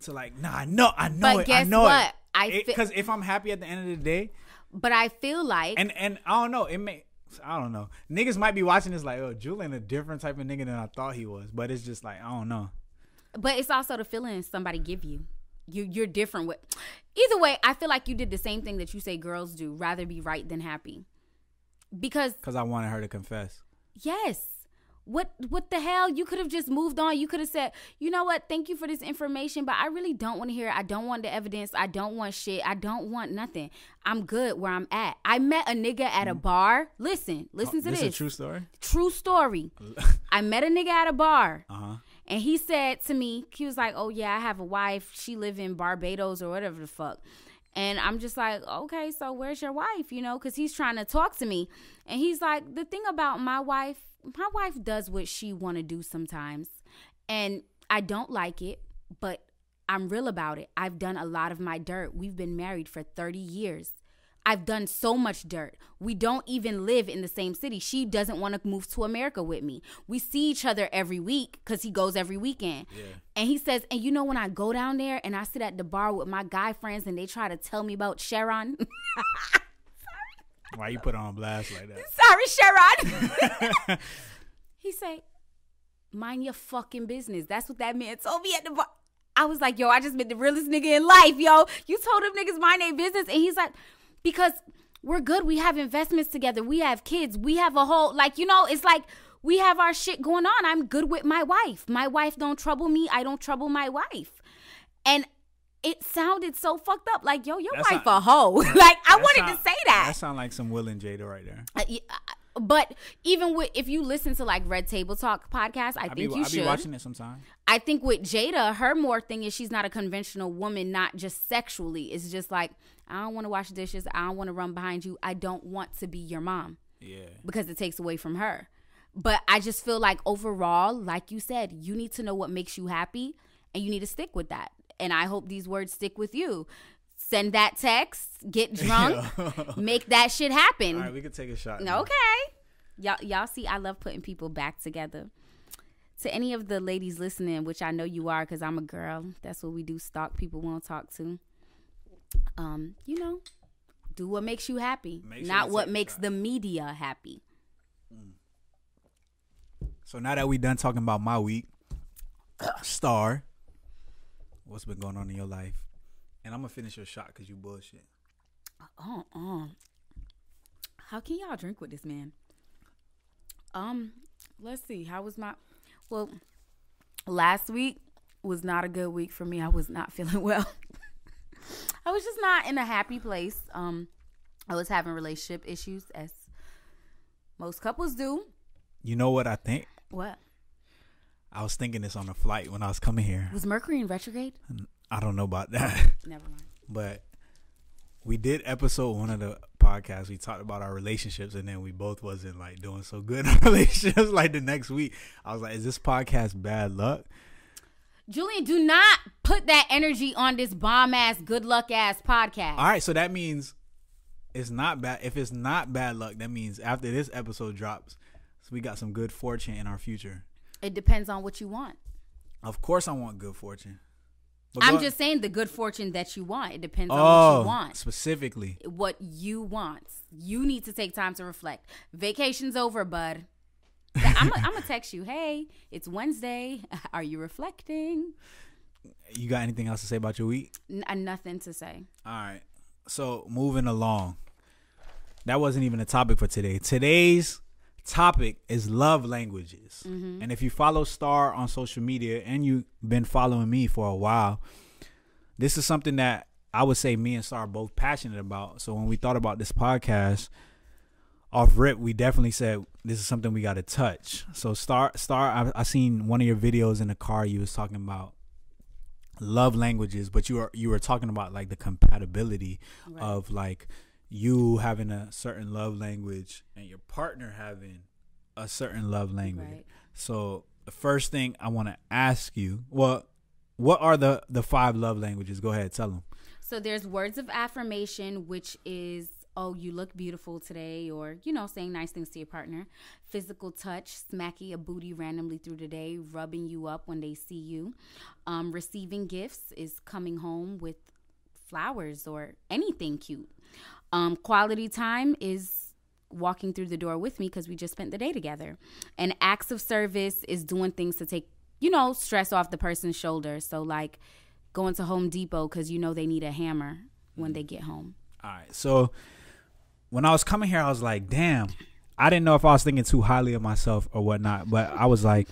to like, nah, I know, I know but it, guess I know what? It. I because if I'm happy at the end of the day, but I feel like and and I don't know it may I don't know niggas might be watching this like, oh, Julian a different type of nigga than I thought he was, but it's just like, I don't know. But it's also the feeling somebody give you. You you're different with. Either way, I feel like you did the same thing that you say girls do, rather be right than happy, because because I wanted her to confess. Yes. What what the hell? You could have just moved on. You could have said, you know what? Thank you for this information, but I really don't want to hear it. I don't want the evidence. I don't want shit. I don't want nothing. I'm good where I'm at. I met a nigga at a bar. Listen, listen oh, to this. This is a true story? True story. I met a nigga at a bar. Uh-huh. And he said to me, he was like, oh, yeah, I have a wife. She live in Barbados or whatever the fuck. And I'm just like, okay, so where's your wife? You know, because he's trying to talk to me. And he's like, the thing about my wife, my wife does what she want to do sometimes, and I don't like it, but I'm real about it. I've done a lot of my dirt. We've been married for thirty years. I've done so much dirt. We don't even live in the same city. She doesn't want to move to America with me. We see each other every week because he goes every weekend. Yeah. And he says, and you know, when I go down there and I sit at the bar with my guy friends and they try to tell me about Sharon. Why you put on blast like that? Sorry, Sharon. He say, mind your fucking business. That's what that man told me at the bar. I was like, yo, I just met the realest nigga in life, yo. You told them niggas mind their business. And he's like, because we're good. We have investments together. We have kids. We have a whole, like, you know, it's like we have our shit going on. I'm good with my wife. My wife don't trouble me. I don't trouble my wife. And it sounded so fucked up. Like, yo, your wife a hoe. Like, I wanted sound, to say that. That sound like some Will and Jada right there. Uh, yeah, but even with, if you listen to like Red Table Talk podcast, I, I think be, you I should. I be watching it sometime. I think with Jada, her more thing is she's not a conventional woman, not just sexually. It's just like, I don't want to wash dishes. I don't want to run behind you. I don't want to be your mom. Yeah. Because it takes away from her. But I just feel like overall, like you said, you need to know what makes you happy and you need to stick with that. And I hope these words stick with you. Send that text. Get drunk. Make that shit happen. All right, we could take a shot. Now. Okay. Y'all y'all see, I love putting people back together. To any of the ladies listening, which I know you are because I'm a girl. That's what we do. Stalk people we won't talk to. Um, you know, do what makes you happy. Make not sure what makes the media happy. Mm. So now that we done talking about my week, Starr, what's been going on in your life? And I'm going to finish your shot because you bullshit. Oh, oh. How can y'all drink with this man? Um, let's see. How was my... Well, last week was not a good week for me. I was not feeling well. I was just not in a happy place. Um, I was having relationship issues as most couples do. You know what I think? What? I was thinking this on the flight when I was coming here. Was Mercury in retrograde? I don't know about that. Never mind. But we did episode one of the podcast. We talked about our relationships, and then we both wasn't like doing so good in relationships. Like the next week, I was like, "Is this podcast bad luck?" Julian, do not put that energy on this bomb ass, good luck ass podcast. All right, so that means it's not bad. If it's not bad luck, that means after this episode drops, so we got some good fortune in our future. It depends on what you want. Of course I want good fortune. But I'm just saying the good fortune that you want. It depends oh, on what you want. Specifically. What you want. You need to take time to reflect. Vacation's over, bud. I I'm gonna text you. Hey, it's Wednesday. Are you reflecting? You got anything else to say about your week? N nothing to say. All right. So moving along. That wasn't even a topic for today. Today's topic is love languages. Mm-hmm. And if you follow Starr on social media and you've been following me for a while, this is something that I would say me and Starr are both passionate about. So when we thought about this podcast, off rip, we definitely said this is something we got to touch. So Starr, Starr, I, I seen one of your videos in the car. You was talking about love languages, but you were, you were talking about like the compatibility right. of like you having a certain love language and your partner having a certain love language. Right. So the first thing I want to ask you, well, what are the, the five love languages? Go ahead, tell them. So there's words of affirmation, which is, oh, you look beautiful today, or, you know, saying nice things to your partner. Physical touch, smacking a booty randomly through the day, rubbing you up when they see you. Um, receiving gifts is coming home with flowers or anything cute. Um, quality time is walking through the door with me because we just spent the day together. And acts of service is doing things to take, you know, stress off the person's shoulders. So, like, going to Home Depot because you know they need a hammer when they get home. All right. So, when I was coming here, I was like, damn, I didn't know if I was thinking too highly of myself or whatnot. But I was like,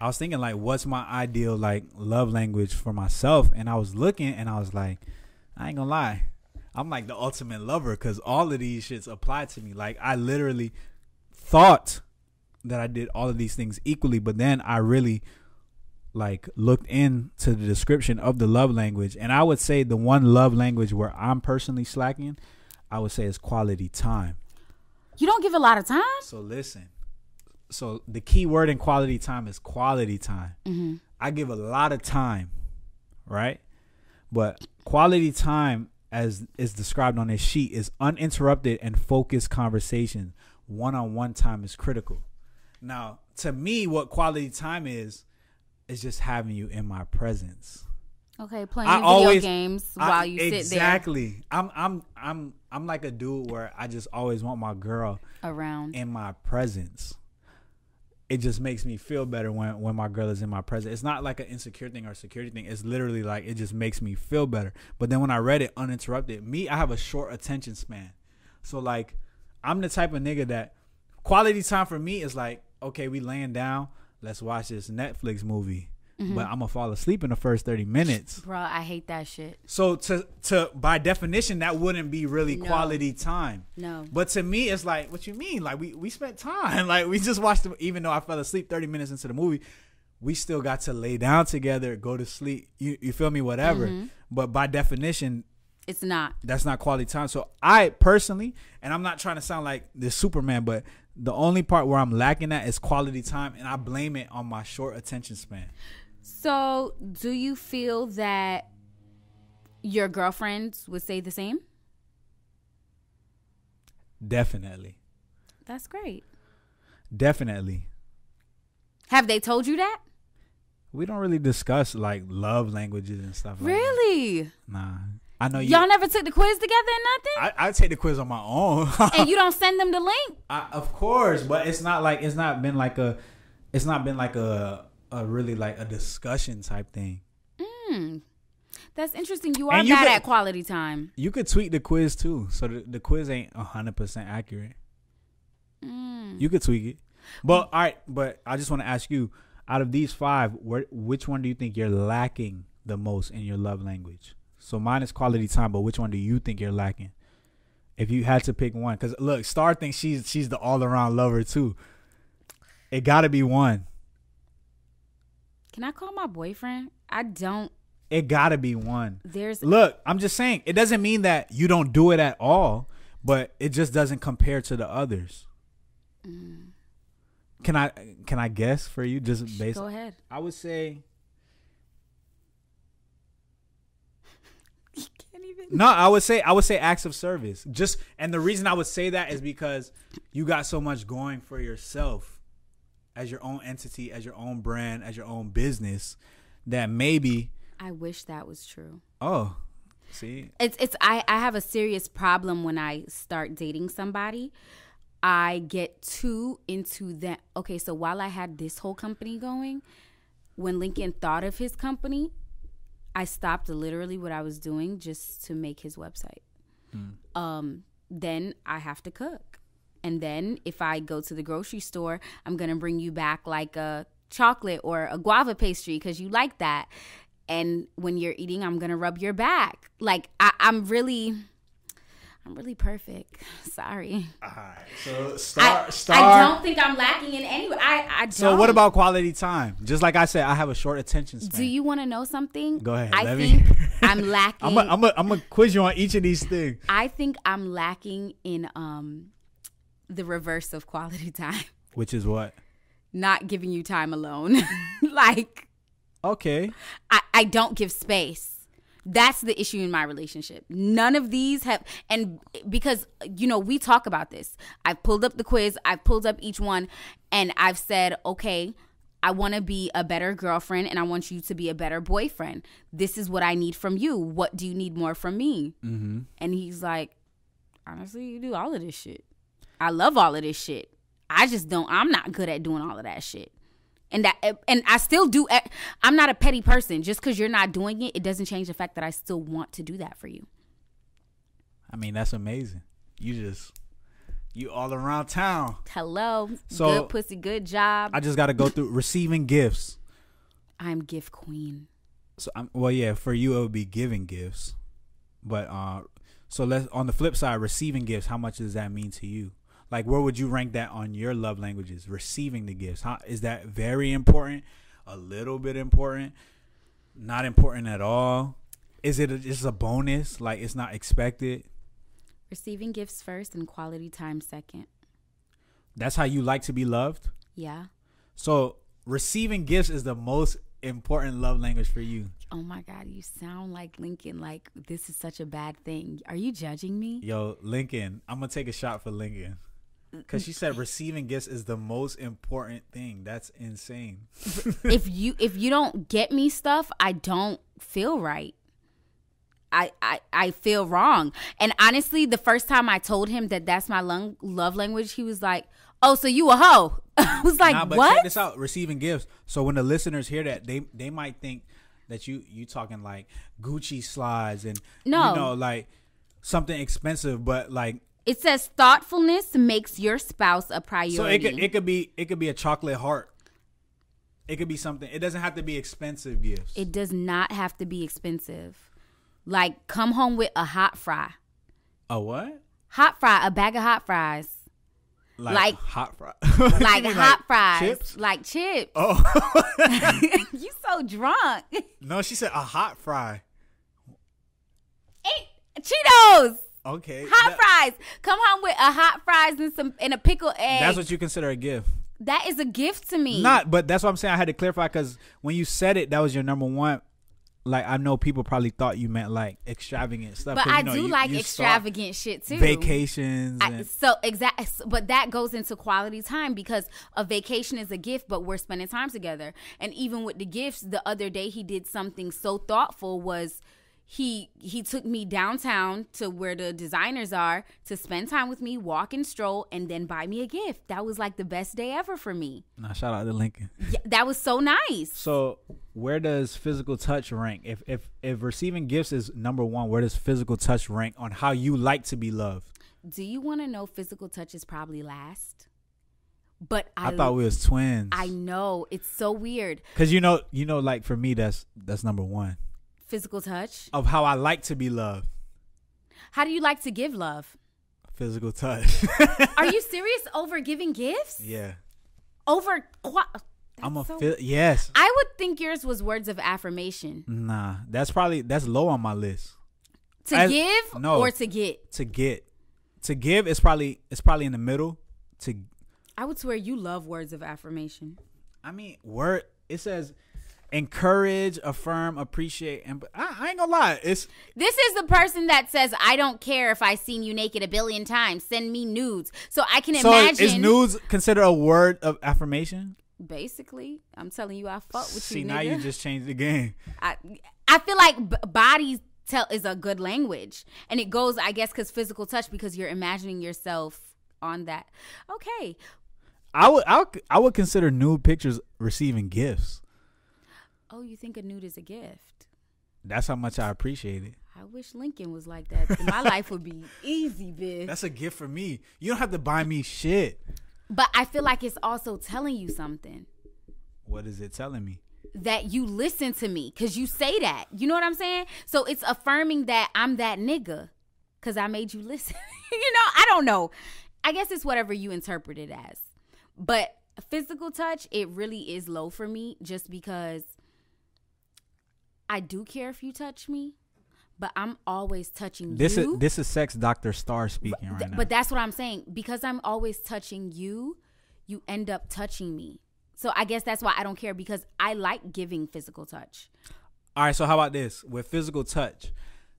I was thinking, like, what's my ideal, like, love language for myself? And I was looking and I was like, I ain't gonna lie, I'm like the ultimate lover because all of these shits apply to me. Like, I literally thought that I did all of these things equally, but then I really like looked into the description of the love language, and I would say the one love language where I'm personally slacking, I would say, is quality time. You don't give a lot of time? So listen, so the key word in quality time is quality time. Mm-hmm. I give a lot of time, right? But quality time, as is described on this sheet, is uninterrupted and focused conversation. One-on-one time is critical. Now, to me, what quality time is, is just having you in my presence. Okay, playing I video always, games I, while you exactly. sit there. Exactly. I'm I'm I'm I'm like a dude where I just always want my girl around in my presence. It just makes me feel better when, when my girl is in my presence. It's not like an insecure thing or a security thing. It's literally like it just makes me feel better. But then when I read it uninterrupted, me, I have a short attention span. So like I'm the type of nigga that quality time for me is like, okay, we laying down, let's watch this Netflix movie. Mm-hmm. But I'm gonna fall asleep in the first thirty minutes. Bro, I hate that shit. So to to by definition, that wouldn't be really no. quality time. No. But to me, it's like, what you mean? Like we, we spent time. Like we just watched the, even though I fell asleep thirty minutes into the movie, we still got to lay down together, go to sleep. You you feel me? Whatever. Mm-hmm. But by definition, it's not. That's not quality time. So I personally, and I'm not trying to sound like this Superman, but the only part where I'm lacking at is quality time, and I blame it on my short attention span. So do you feel that your girlfriends would say the same? Definitely. That's great. Definitely. Have they told you that? We don't really discuss, like, love languages and stuff like really? that. Really? Nah. I know y'all never took the quiz together or nothing? I, I take the quiz on my own. And you don't send them the link? I, of course, but it's not like it's not been like a it's not been like a a really like a discussion type thing. Mm. That's interesting. You are you bad could, at quality time. You could tweak the quiz too. So the, the quiz ain't one hundred percent accurate. Mm. You could tweak it. But all right, but I just want to ask you, out of these five, where, which one do you think you're lacking the most in your love language? So mine is quality time, but which one do you think you're lacking? If you had to pick one, because look, Starr thinks she's she's the all around lover too. It gotta be one. Can I call my boyfriend? I don't. It gotta be one. There's look. I'm just saying. It doesn't mean that you don't do it at all, but it just doesn't compare to the others. Mm. Can I can I guess for you? Just based. Go ahead. I would say. No, I would say I would say acts of service. Just and the reason I would say that is because you got so much going for yourself as your own entity, as your own brand, as your own business that maybe I wish that was true. Oh, see, it's it's I, I have a serious problem when I start dating somebody. I get too into that. Okay, so while I had this whole company going, when Lincoln thought of his company, I stopped literally what I was doing just to make his website. Mm. Um, then I have to cook. And then if I go to the grocery store, I'm going to bring you back like a chocolate or a guava pastry because you like that. And when you're eating, I'm going to rub your back. Like I, I'm really... I'm really perfect. Sorry. All right. So Starr, I, Starr. I don't think I'm lacking in any way. I, I don't. So what about quality time? Just like I said, I have a short attention span. Do you want to know something? Go ahead. I let think me. I'm lacking. I'm going a, I'm to a, I'm a quiz you on each of these things. I think I'm lacking in um, the reverse of quality time. Which is what? Not giving you time alone. Like. Okay. I, I don't give space. That's the issue in my relationship. None of these have, and because, you know, we talk about this. I've pulled up the quiz. I've pulled up each one, and I've said, okay, I want to be a better girlfriend, and I want you to be a better boyfriend. This is what I need from you. What do you need more from me? Mm-hmm. And he's like, honestly, you do all of this shit. I love all of this shit. I just don't, I'm not good at doing all of that shit. And that, and I still do. I'm not a petty person. Just because you're not doing it, it doesn't change the fact that I still want to do that for you. I mean, that's amazing. You just, you all around town. Hello. So, good pussy, good job. I just got to go through receiving gifts. I'm gift queen. So, I'm, well, yeah, for you, it would be giving gifts. But, uh, so let's, on the flip side, receiving gifts, how much does that mean to you? Like, where would you rank that on your love languages? Receiving the gifts. How, is that very important? A little bit important? Not important at all? Is it a, just a bonus? Like, it's not expected? Receiving gifts first and quality time second. That's how you like to be loved? Yeah. So, receiving gifts is the most important love language for you. Oh my God, you sound like Lincoln. Like, this is such a bad thing. Are you judging me? Yo, Lincoln, I'm going to take a shot for Lincoln. Because she said receiving gifts is the most important thing. That's insane. If you if you don't get me stuff, I don't feel right. I, I, I feel wrong. And honestly, the first time I told him that that's my love language, he was like, oh, so you a hoe. I was like, nah, but what? Check this out, receiving gifts. So when the listeners hear that, they, they might think that you you talking like Gucci slides and, no. you know, like something expensive, but like. It says thoughtfulness makes your spouse a priority. So it could, it could be it could be a chocolate heart. It could be something. It doesn't have to be expensive gifts. It does not have to be expensive. Like, come home with a hot fry. A what? Hot fry, a bag of hot fries. Like, like hot fries. Like hot like fries. Chips? Like chips. Oh. You so drunk. No, she said a hot fry. Eat Cheetos. Okay. Hot that, fries. Come home with a hot fries and some and a pickled egg. That's what you consider a gift. That is a gift to me. Not, but that's what I'm saying. I had to clarify because when you said it, that was your number one. Like, I know people probably thought you meant like extravagant stuff. But I you know, do you, like you extravagant shit too. Vacations. I, so exactly. But that goes into quality time because a vacation is a gift, but we're spending time together. And even with the gifts, the other day he did something so thoughtful was. He he took me downtown to where the designers are to spend time with me, walk and stroll, and then buy me a gift. That was like the best day ever for me. Nah, shout out to Lincoln. Yeah, that was so nice. So where does physical touch rank? If, if, if receiving gifts is number one, where does physical touch rank on how you like to be loved? Do you want to know physical touch is probably last? But I, I thought we was twins. I know. It's so weird. Because, you know, you know, like for me, that's that's number one. Physical touch. Of how I like to be loved. How do you like to give love? Physical touch. Are you serious over giving gifts? Yeah. Over what? I'm a so yes. I would think yours was words of affirmation. Nah, that's probably that's low on my list. To As, give no, or to get? To get. To give is probably it's probably in the middle. To I would swear you love words of affirmation. I mean, word it says encourage, affirm, appreciate, and I, I ain't gonna lie. It's this is the person that says, "I don't care if I seen you naked a billion times. Send me nudes." So I can so imagine. Is nudes considered a word of affirmation? Basically, I'm telling you, I fuck with See, you. See, now nigga. You just changed the game. I I feel like b body tell is a good language, and it goes, I guess, because physical touch, because you're imagining yourself on that. Okay. I would, I would, I would consider nude pictures receiving gifts. Oh, you think a nude is a gift? That's how much I appreciate it. I wish Lincoln was like that. My life would be easy, bitch. That's a gift for me. You don't have to buy me shit. But I feel like it's also telling you something. What is it telling me? That you listen to me, because you say that. You know what I'm saying? So it's affirming that I'm that nigga because I made you listen. You know, I don't know. I guess it's whatever you interpret it as. But physical touch, it really is low for me just because I do care if you touch me, but I'm always touching this you. Is, this is sex Doctor Starr speaking but, right now. But that's what I'm saying. Because I'm always touching you, you end up touching me. So I guess that's why I don't care, because I like giving physical touch. All right. So how about this? With physical touch,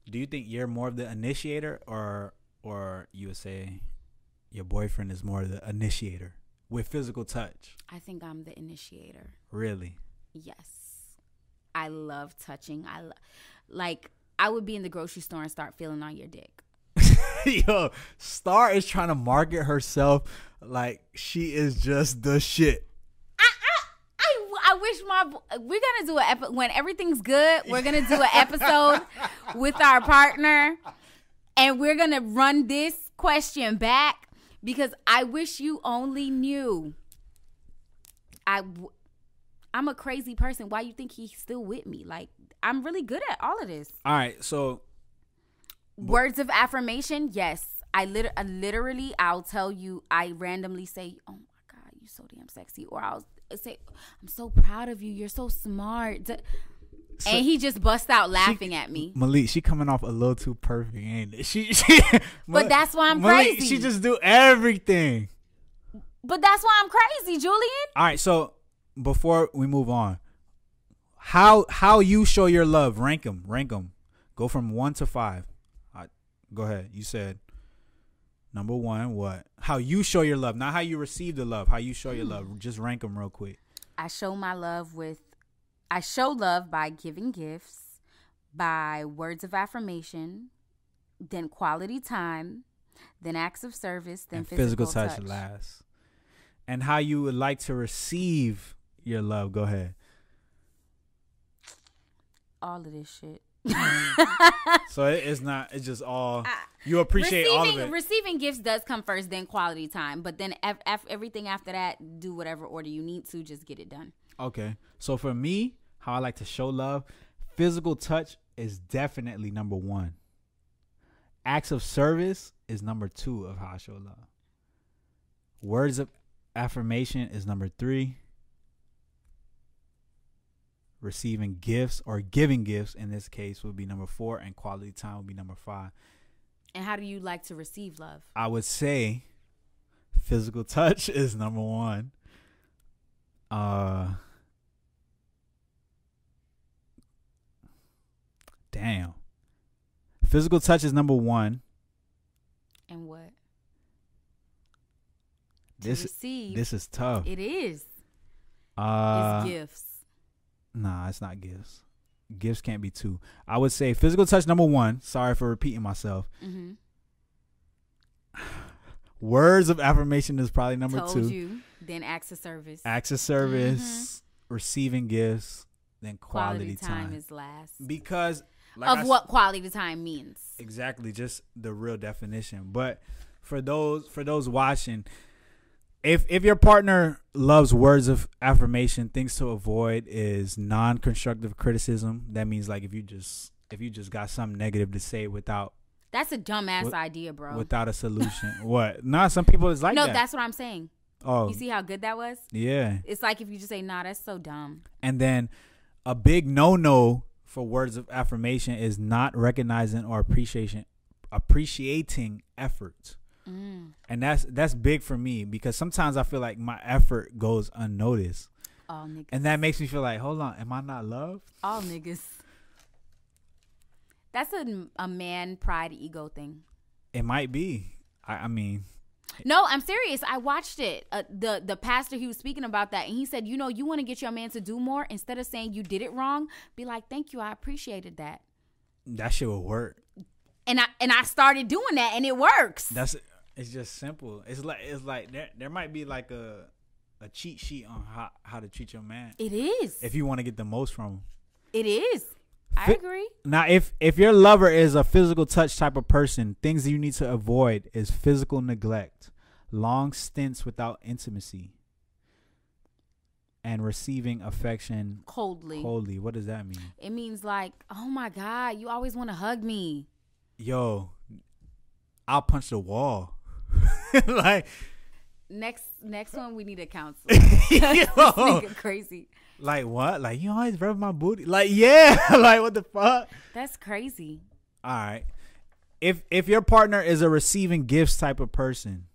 do you think you're more of the initiator, or or you would say your boyfriend is more of the initiator with physical touch? I think I'm the initiator. Really? Yes. I love touching. I lo like I would be in the grocery store and start feeling on your dick. Yo, Starr is trying to market herself like she is just the shit. Wish my we're gonna do a when everything's good. We're gonna do an episode with our partner, and we're gonna run this question back, because I wish you only knew. I, I'm a crazy person. Why you think he's still with me? Like, I'm really good at all of this. All right, so words of affirmation. Yes, I lit literally. I'll tell you. I randomly say, "Oh my God, you're so damn sexy," or I'll say, "I'm so proud of you. You're so smart." And so, he just busts out laughing she, at me. Malik, she coming off a little too perfect, ain't it? She, she But that's why I'm Malik, crazy. She just do everything. But that's why I'm crazy, Julian. All right, so before we move on, how how you show your love? Rank them. Rank them. Go from one to five. Right, go ahead. You said number one, what? How you show your love, not how you receive the love. How you show your love. Just rank them real quick. I show my love with, I show love by giving gifts, by words of affirmation, then quality time, then acts of service, then and physical, physical touch. touch. Last. And how you would like to receive your love. Go ahead. All of this shit. So it, it's not it's just all you appreciate receiving, all of it. Receiving gifts does come first, then quality time, but then af af everything after that, do whatever order you need to, just get it done. Okay, so for me, how I like to show love, physical touch is definitely number one. Acts of service is number two of how I show love. Words of affirmation is number three. Receiving gifts or giving gifts in this case would be number four, and quality time would be number five. And how do you like to receive love? I would say physical touch is number one. Uh, damn. Physical touch is number one. And what? This, to receive. This is tough. It is. Uh, it's gifts. Nah, it's not gifts. Gifts can't be two. I would say physical touch number one. Sorry for repeating myself. Mm-hmm. Words of affirmation is probably number Told two. You. Then acts of service. Acts of service. Mm-hmm. Receiving gifts. Then quality, quality time. time is last. Because like of I what quality time means. Exactly, just the real definition. But for those for those watching. If if your partner loves words of affirmation, things to avoid is non-constructive criticism. That means like if you just if you just got something negative to say without that's a dumbass with, idea, bro. Without a solution. What? Nah, some people is like no, that. No, that's what I'm saying. Oh, you see how good that was? Yeah. It's like if you just say, "Nah, that's so dumb." And then a big no-no for words of affirmation is not recognizing or appreciation appreciating effort. Mm. And that's that's big for me, because sometimes I feel like my effort goes unnoticed. All niggas. And that makes me feel like, hold on, am I not loved? All niggas. That's a, a man pride ego thing. It might be. I, I mean. No, I'm serious. I watched it. Uh, the, the pastor, he was speaking about that. And he said, you know, you want to get your man to do more. Instead of saying you did it wrong, be like, thank you. I appreciated that. That shit will work. And I, and I started doing that, and it works. That's It's just simple. It's like it's like there there might be like a a cheat sheet on how how to treat your man. It is. If you want to get the most from him. It is. I agree. Now, if if your lover is a physical touch type of person, things that you need to avoid is physical neglect, long stints without intimacy, and receiving affection coldly. Coldly. What does that mean? It means like, oh my God, you always want to hug me. Yo, I'll punch the wall. Like next next one, we need a counselor. Yo, crazy. Like what? Like you always rub my booty. Like yeah. Like what the fuck? That's crazy. All right. If if your partner is a receiving gifts type of person,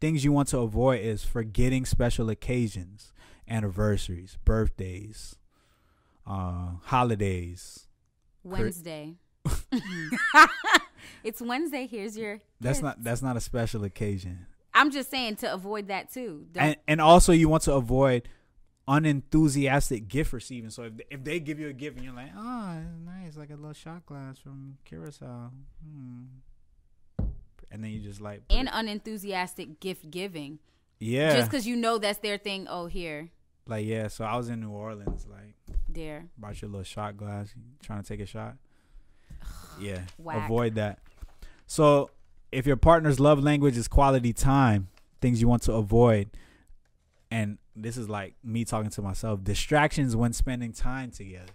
things you want to avoid is forgetting special occasions, anniversaries, birthdays, uh, holidays. Wednesday. It's Wednesday. Here's your. That's kids. not. That's not a special occasion. I'm just saying to avoid that too. And, and also, you want to avoid unenthusiastic gift receiving. So if they, if they give you a gift and you're like, oh, it's nice, like a little shot glass from Curacao, hmm. and then you just like and it. unenthusiastic gift giving. Yeah, just because you know that's their thing. Oh, here. Like yeah, so I was in New Orleans. Like there, brought you a little shot glass, trying to take a shot. Yeah, whack. Avoid that. So if your partner's love language is quality time, things you want to avoid, and this is like me talking to myself, distractions when spending time together.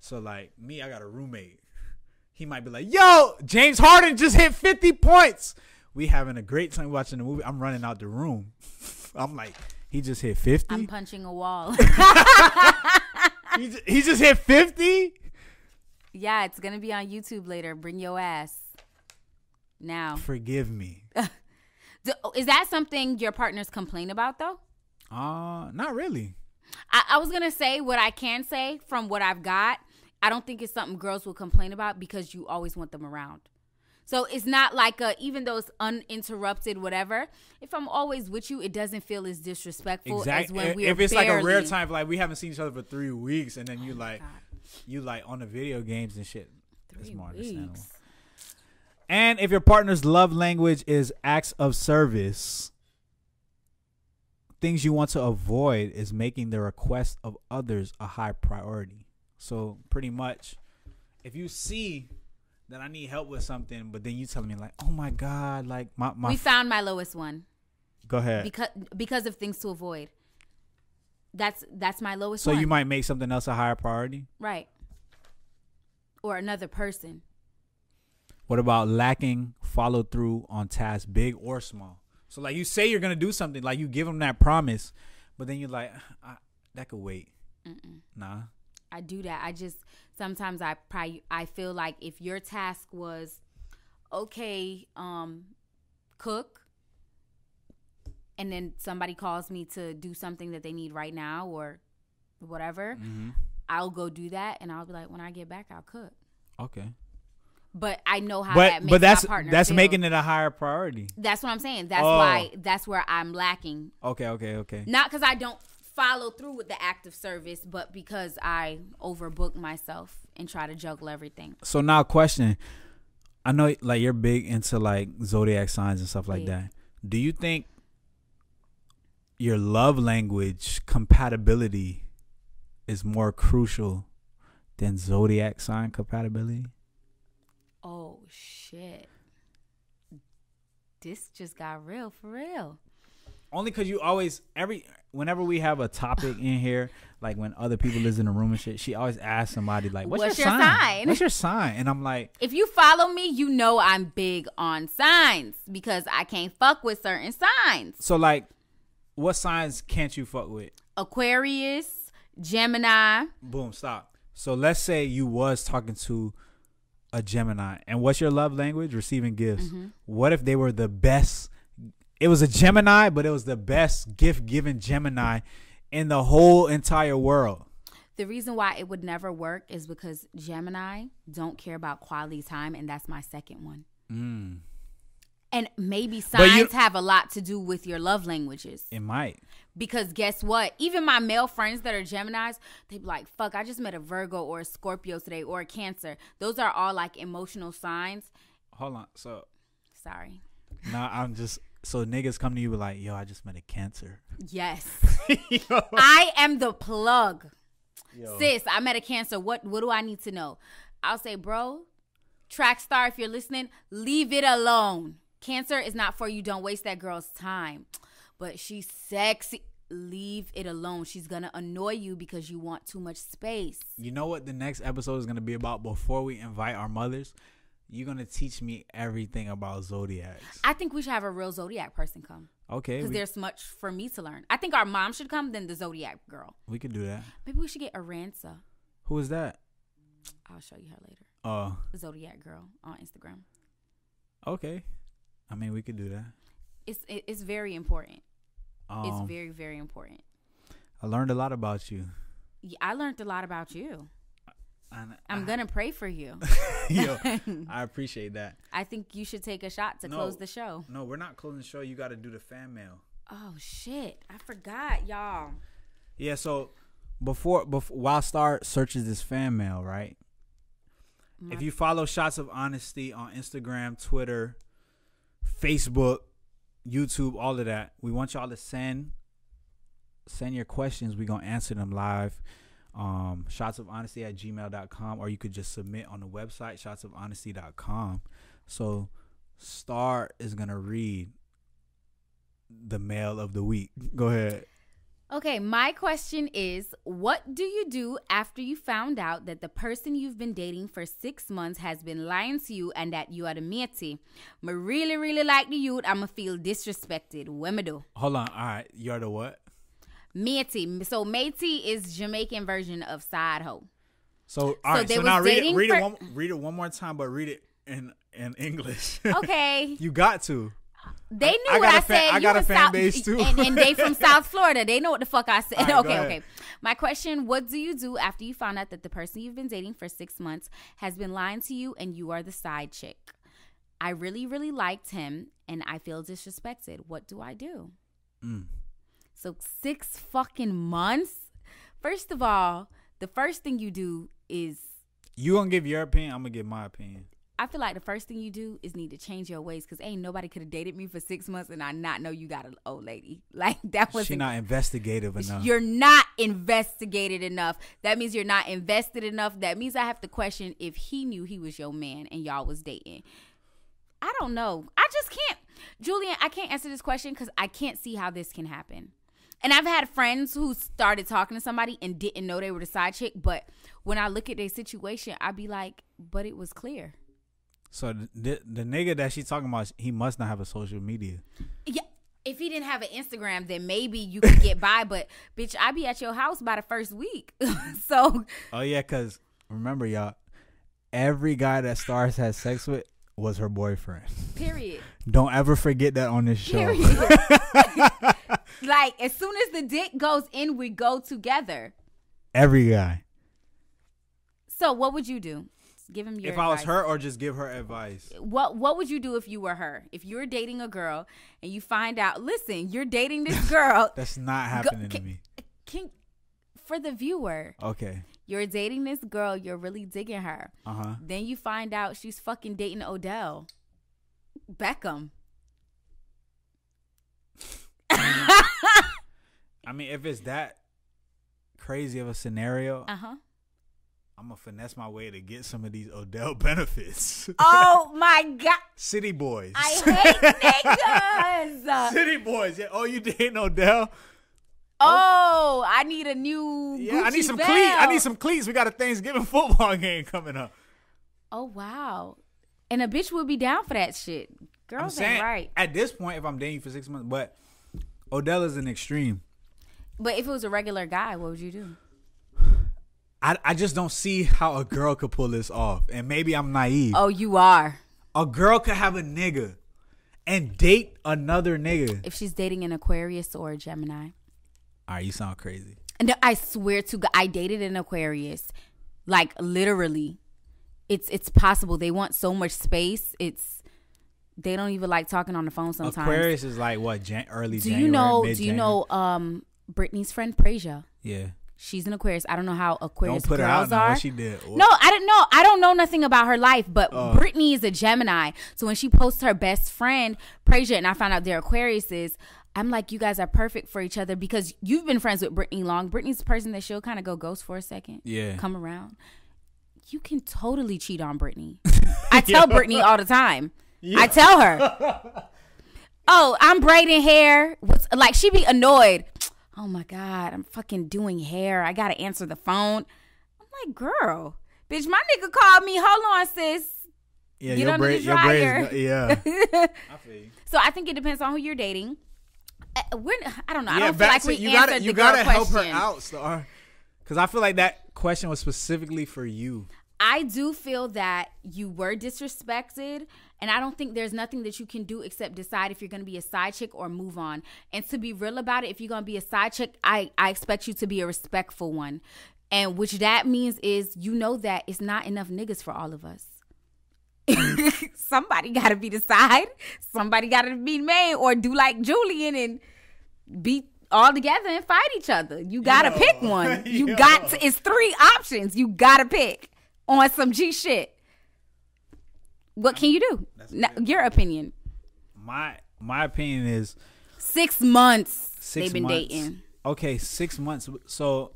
So like me, I got a roommate. He might be like, yo, James Harden just hit fifty points. We having a great time watching the movie. I'm running out the room. I'm like, he just hit fifty? I'm punching a wall. he, just, he just hit fifty? Yeah, it's going to be on YouTube later. Bring your ass. Now. Forgive me. Is that something your partners complain about, though? Uh, not really. I, I was going to say what I can say from what I've got. I don't think it's something girls will complain about because you always want them around. So it's not like a, even though it's uninterrupted, whatever, if I'm always with you, it doesn't feel as disrespectful exactly. as when we if, if it's barely, like a rare time, like we haven't seen each other for three weeks and then oh you like... God. You like on the video games and shit. Three weeks. And if your partner's love language is acts of service, things you want to avoid is making the request of others a high priority. So pretty much, if you see that I need help with something, but then you telling me like, "Oh my God, like my my." We found my lowest one. Go ahead. Because because of things to avoid. That's that's my lowest so one. So you might make something else a higher priority? Right. Or another person. What about lacking follow through on tasks, big or small? So like you say you're going to do something, like you give them that promise, but then you're like, I, that could wait. Mm-mm. Nah. I do that. I just, sometimes I probably, I feel like if your task was, okay, um, cook. And then somebody calls me to do something that they need right now or whatever, mm-hmm. I'll go do that. And I'll be like, when I get back, I'll cook. Okay. But I know how but, that makes but that's, my partner that's feel. Making it a higher priority. That's what I'm saying. That's oh. why, that's where I'm lacking. Okay, okay, okay. Not because I don't follow through with the act of service, but because I overbook myself and try to juggle everything. So now question. I know like you're big into like zodiac signs and stuff like yeah. that. Do you think your love language compatibility is more crucial than zodiac sign compatibility? Oh, shit. This just got real, for real. Only because you always, every whenever we have a topic in here, like when other people is in the room and shit, she always asks somebody, like, what's, what's your, your sign? sign? What's your sign? And I'm like. If you follow me, you know I'm big on signs because I can't fuck with certain signs. So, like. What signs can't you fuck with? Aquarius, Gemini. Boom, stop. So let's say you was talking to a Gemini. And what's your love language? Receiving gifts. Mm-hmm. What if they were the best? It was a Gemini, but it was the best gift-giving Gemini in the whole entire world. The reason why it would never work is because Gemini don't care about quality time, and that's my second one. Mm. And maybe signs you, have a lot to do with your love languages. It might. Because guess what? Even my male friends that are Geminis, they be like, fuck, I just met a Virgo or a Scorpio today or a Cancer. Those are all like emotional signs. Hold on. So. Sorry. Nah, I'm just, so niggas come to you like, yo, I just met a cancer. Yes. I am the plug. Yo. Sis, I met a cancer. What, what do I need to know? I'll say, bro, track star, if you're listening, leave it alone. Cancer is not for you. Don't waste that girl's time. But she's sexy. Leave it alone. She's going to annoy you because you want too much space. You know what the next episode is going to be about before we invite our mothers? You're going to teach me everything about zodiacs. I think we should have a real zodiac person come. Okay. Because there's much for me to learn. I think our mom should come, then the zodiac girl. We could do that. Maybe we should get Aranza. Who is that? I'll show you her later. Oh. Uh, the zodiac girl on Instagram. Okay. I mean, we could do that. It's it, it's very important. Um, it's very, very important. I learned a lot about you. Yeah, I learned a lot about you. I, I'm going to pray for you. Yo, I appreciate that. I think you should take a shot to no, close the show. No, we're not closing the show. You got to do the fan mail. Oh, shit. I forgot, y'all. Yeah, so before, before while Starr searches this fan mail, right? My if you follow Shots of Honesty on Instagram, Twitter, Facebook, YouTube, all of that, we want y'all to send send your questions. We're going to answer them live. Um, shots of honesty at gmail dot com, or you could just submit on the website, shots of honesty dot com. So Starr is going to read the mail of the week. Go ahead. Okay, my question is, what do you do after you found out that the person you've been dating for six months has been lying to you and that you are the matey? I really, really like the youth. I'm going to feel disrespected. What me do? Hold on. All right. You're the what? Matey. So matey is Jamaican version of side hoe. So, all right. So, so now read it, read, it one, read it one more time, but read it in, in English. Okay. You got to. They knew I what I fan, said. I you got a fan South, base too. And, and they from South Florida. They know what the fuck I said. Right, okay, okay. My question, what do you do after you found out that the person you've been dating for six months has been lying to you and you are the side chick? I really, really liked him and I feel disrespected. What do I do? Mm. So six fucking months? First of all, the first thing you do is... You gonna give your opinion? I'm gonna give my opinion. I feel like the first thing you do is need to change your ways, because ain't nobody could have dated me for six months and I not know you got an old lady. Like, that was... She not investigative enough. You're not investigated enough. That means you're not invested enough. That means I have to question if he knew he was your man and y'all was dating. I don't know. I just can't. Julian, I can't answer this question because I can't see how this can happen. And I've had friends who started talking to somebody and didn't know they were the side chick. But when I look at their situation, I be like, but it was clear. So the, the nigga that she's talking about, he must not have a social media. Yeah, if he didn't have an Instagram, then maybe you could get by. But bitch, I be at your house by the first week. So. Oh yeah, cause remember y'all, every guy that Starr had sex with was her boyfriend. Period. Don't ever forget that on this show. Like, as soon as the dick goes in, we go together. Every guy. So what would you do? Give him your advice. If I was her, or just give her advice. What What would you do if you were her? If you're dating a girl and you find out, listen, you're dating this girl. That's not happening go, can, to me. Can, for the viewer. Okay. You're dating this girl. You're really digging her. Uh-huh. Then you find out she's fucking dating Odell Beckham. I mean, if it's that crazy of a scenario. Uh-huh. I'm going to finesse my way to get some of these Odell benefits. Oh, my God. City boys. I hate niggas. City boys. Yeah. Oh, you dating Odell? Oh, oh, I need a new Yeah, Gucci I need some bell. cleats. I need some cleats. We got a Thanksgiving football game coming up. Oh, wow. And a bitch would be down for that shit. Girls ain't right. At this point, if I'm dating for six months, but Odell is an extreme. But if it was a regular guy, what would you do? I, I just don't see how a girl could pull this off. And maybe I'm naive. Oh, you are. A girl could have a nigga and date another nigga. If she's dating an Aquarius or a Gemini. All right, you sound crazy. No, I swear to God, I dated an Aquarius. Like, literally. It's it's possible. They want so much space. It's They don't even like talking on the phone sometimes. Aquarius is like, what, Jan early do January, you know? Do you know um, Brittany's friend, Preja? Yeah. She's an Aquarius. I don't know how Aquarius girls are. Don't put her out. What she did. What? No, I didn't know. I don't know nothing about her life, but uh, Brittany is a Gemini. So when she posts her best friend, Preja, and I found out they're Aquariuses, I'm like, you guys are perfect for each other because you've been friends with Brittany long. Brittany's a person that she'll kind of go ghost for a second. Yeah. Come around. You can totally cheat on Brittany. I tell yeah. Brittany all the time. Yeah. I tell her. Oh, I'm braiding hair. What's, like, she be annoyed. Oh my God, I'm fucking doing hair. I gotta answer the phone. I'm like, girl, bitch, my nigga called me. Hold on, sis. Yeah, you your braid, your braid, yeah. I feel you. So I think it depends on who you're dating. Uh, we're, I don't know. Yeah, I don't feel like we you answered gotta, you the gotta help question. Her out, Star, because I feel like that question was specifically for you. I do feel that you were disrespected, and I don't think there's nothing that you can do except decide if you're going to be a side chick or move on. And to be real about it, if you're going to be a side chick, I, I expect you to be a respectful one. And which that means is, you know, that it's not enough niggas for all of us. Somebody got to be the side. Somebody got to be made, or do like Julian and be all together and fight each other. You got to pick one. You Yo. got to, it's three options. You got to pick. On some G shit. What can you do? Now, your opinion. My my opinion is six months six they've been months. dating. Okay, six months. So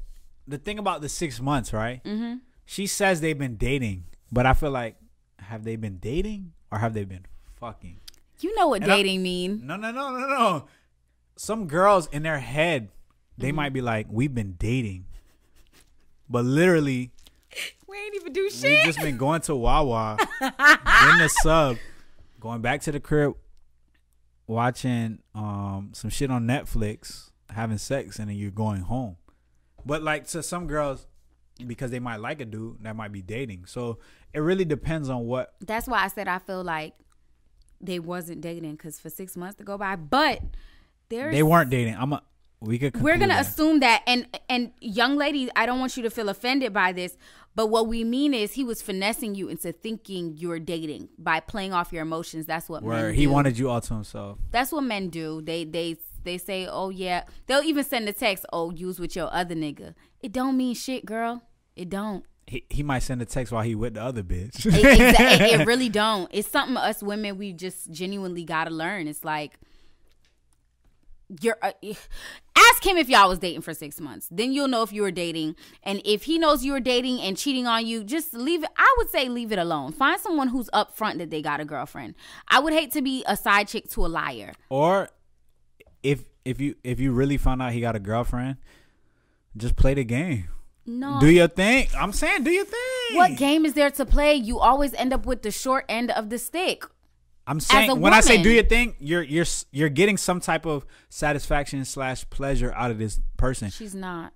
the thing about the six months, right? Mm-hmm. She says they've been dating, but I feel like, have they been dating or have they been fucking? You know what and dating I, mean? No, no, no, no, no. Some girls in their head, they mm-hmm. might be like, we've been dating, but literally. We ain't even do shit. We've just been going to Wawa, in the sub, going back to the crib, watching um, some shit on Netflix, having sex, and then you're going home. But like to some girls, because they might like a dude that might be dating. So it really depends on what. That's why I said I feel like they wasn't dating, because for six months to go by, but there's they weren't dating. I'm a. We could We're going to assume that. And, and young ladies, I don't want you to feel offended by this, but what we mean is he was finessing you into thinking you're dating by playing off your emotions. That's what Where men do. He wanted you all to himself. That's what men do. They, they, they say, oh, yeah. They'll even send a text, oh, you was with your other nigga. It don't mean shit, girl. It don't. He, he might send a text while he with the other bitch. it, it, it really don't. It's something us women, we just genuinely got to learn. It's like, you're... Uh, ask him if y'all was dating for six months. Then you'll know if you were dating. And if he knows you were dating and cheating on you, just leave it. I would say leave it alone. Find someone who's upfront that they got a girlfriend. I would hate to be a side chick to a liar. Or if if you if you really found out he got a girlfriend, just play the game. No. Do your thing. I'm saying do your thing. What game is there to play? You always end up with the short end of the stick. I'm saying, when woman. I say do your thing, you're you're you're getting some type of satisfaction slash pleasure out of this person. She's not.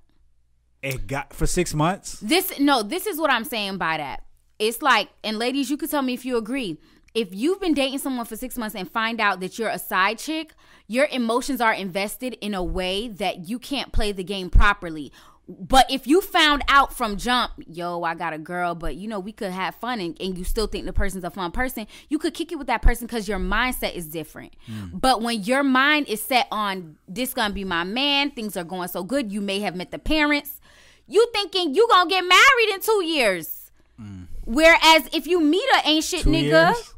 It got for six months. This no, this is what I'm saying by that. It's like, and ladies, you could tell me if you agree. If you've been dating someone for six months and find out that you're a side chick, your emotions are invested in a way that you can't play the game properly. But if you found out from jump, yo, I got a girl, but you know, we could have fun, and, and you still think the person's a fun person, you could kick it with that person because your mindset is different. Mm. But when your mind is set on, this gonna be my man, things are going so good, you may have met the parents, you thinking you gonna get married in two years. Mm. Whereas if you meet a ain't shit two nigga, years?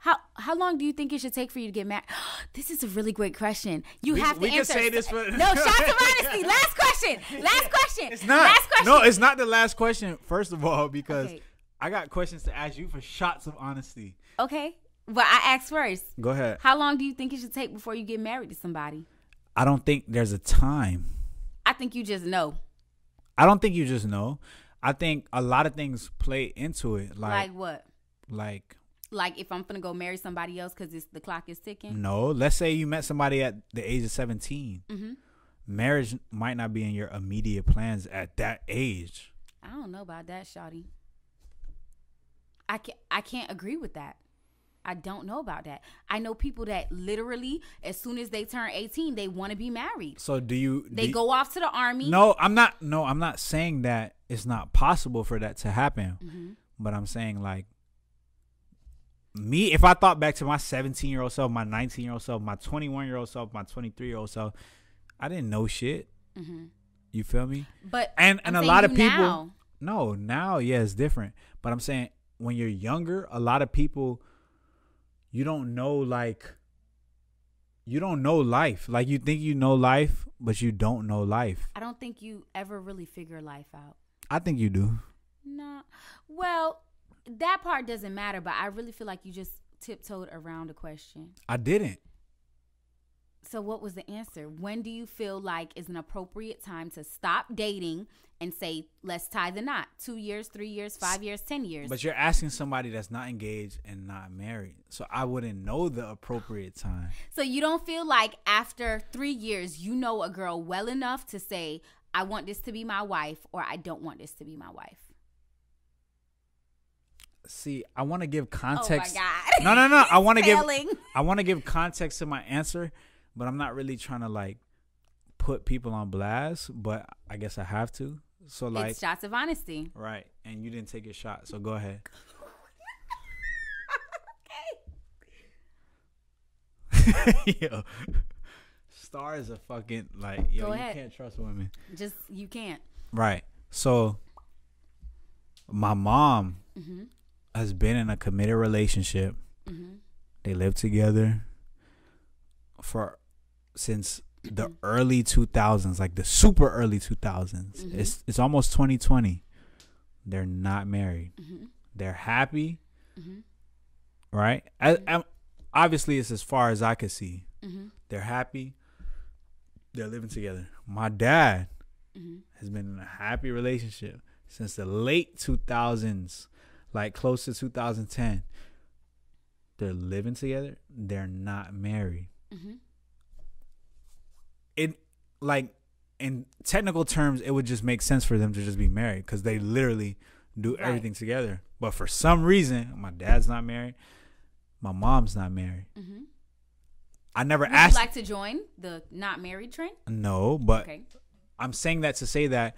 How how long do you think it should take for you to get married? This is a really great question. You we, have to we answer. We can say this for... No, shots of honesty. Last question. Last question. It's not. Last question. No, it's not the last question, first of all, because okay. I got questions to ask you for shots of honesty. Okay. But I asked first. Go ahead. How long do you think it should take before you get married to somebody? I don't think there's a time. I think you just know. I don't think you just know. I think a lot of things play into it. Like, like what? Like... Like if I'm gonna go marry somebody else because the clock is ticking? No. Let's say you met somebody at the age of seventeen. Mm-hmm. Marriage might not be in your immediate plans at that age. I don't know about that, shawty. I can't, I can't agree with that. I don't know about that. I know people that literally, as soon as they turn eighteen, they want to be married. So do you... They do you, go off to the army. No, I'm not. No, I'm not saying that it's not possible for that to happen. Mm-hmm. But I'm saying like... Me, if I thought back to my seventeen-year-old self, my nineteen-year-old self, my twenty-one-year-old self, my twenty-three-year-old self, I didn't know shit. Mm-hmm. You feel me? But and and I'm a lot of people. Now. No, now yeah, it's different. But I'm saying when you're younger, a lot of people, you don't know like. You don't know life. Like you think you know life, but you don't know life. I don't think you ever really figure life out. I think you do. No, well, that part doesn't matter. But I really feel like you just tiptoed around the question. I didn't. So what was the answer? When do you feel like is an appropriate time to stop dating and say, let's tie the knot? Two years, three years, five years, ten years. But you're asking somebody that's not engaged and not married. So I wouldn't know the appropriate time. So you don't feel like after three years, you know a girl well enough to say, I want this to be my wife or I don't want this to be my wife. See, I want to give context. Oh my God. No, no, no. I want to give I want to give context to my answer. But I'm not really trying to like put people on blast, but I guess I have to. So like it's shots of honesty, right? And you didn't take your shot, so go ahead. Okay. Yo, Starr is a fucking like yo. Go you ahead. Can't trust women. Just you can't. Right. So my mom mm-hmm. has been in a committed relationship. Mm-hmm. They live together for. Since the early two thousands, like the super early two thousands. Mm-hmm. It's it's almost twenty twenty. They're not married. Mm-hmm. They're happy. Mm-hmm. Right? Mm-hmm. I, I'm, obviously, it's as far as I could see. Mm-hmm. They're happy. They're living together. My dad mm-hmm. has been in a happy relationship since the late two thousands, like close to two thousand ten. They're living together. They're not married. Mm-hmm. It like in technical terms, it would just make sense for them to just be married because they literally do right. everything together. But for some reason, my dad's not married. My mom's not married. Mm-hmm. I never would asked. Would you like to join the not married train? No, but okay. I'm saying that to say that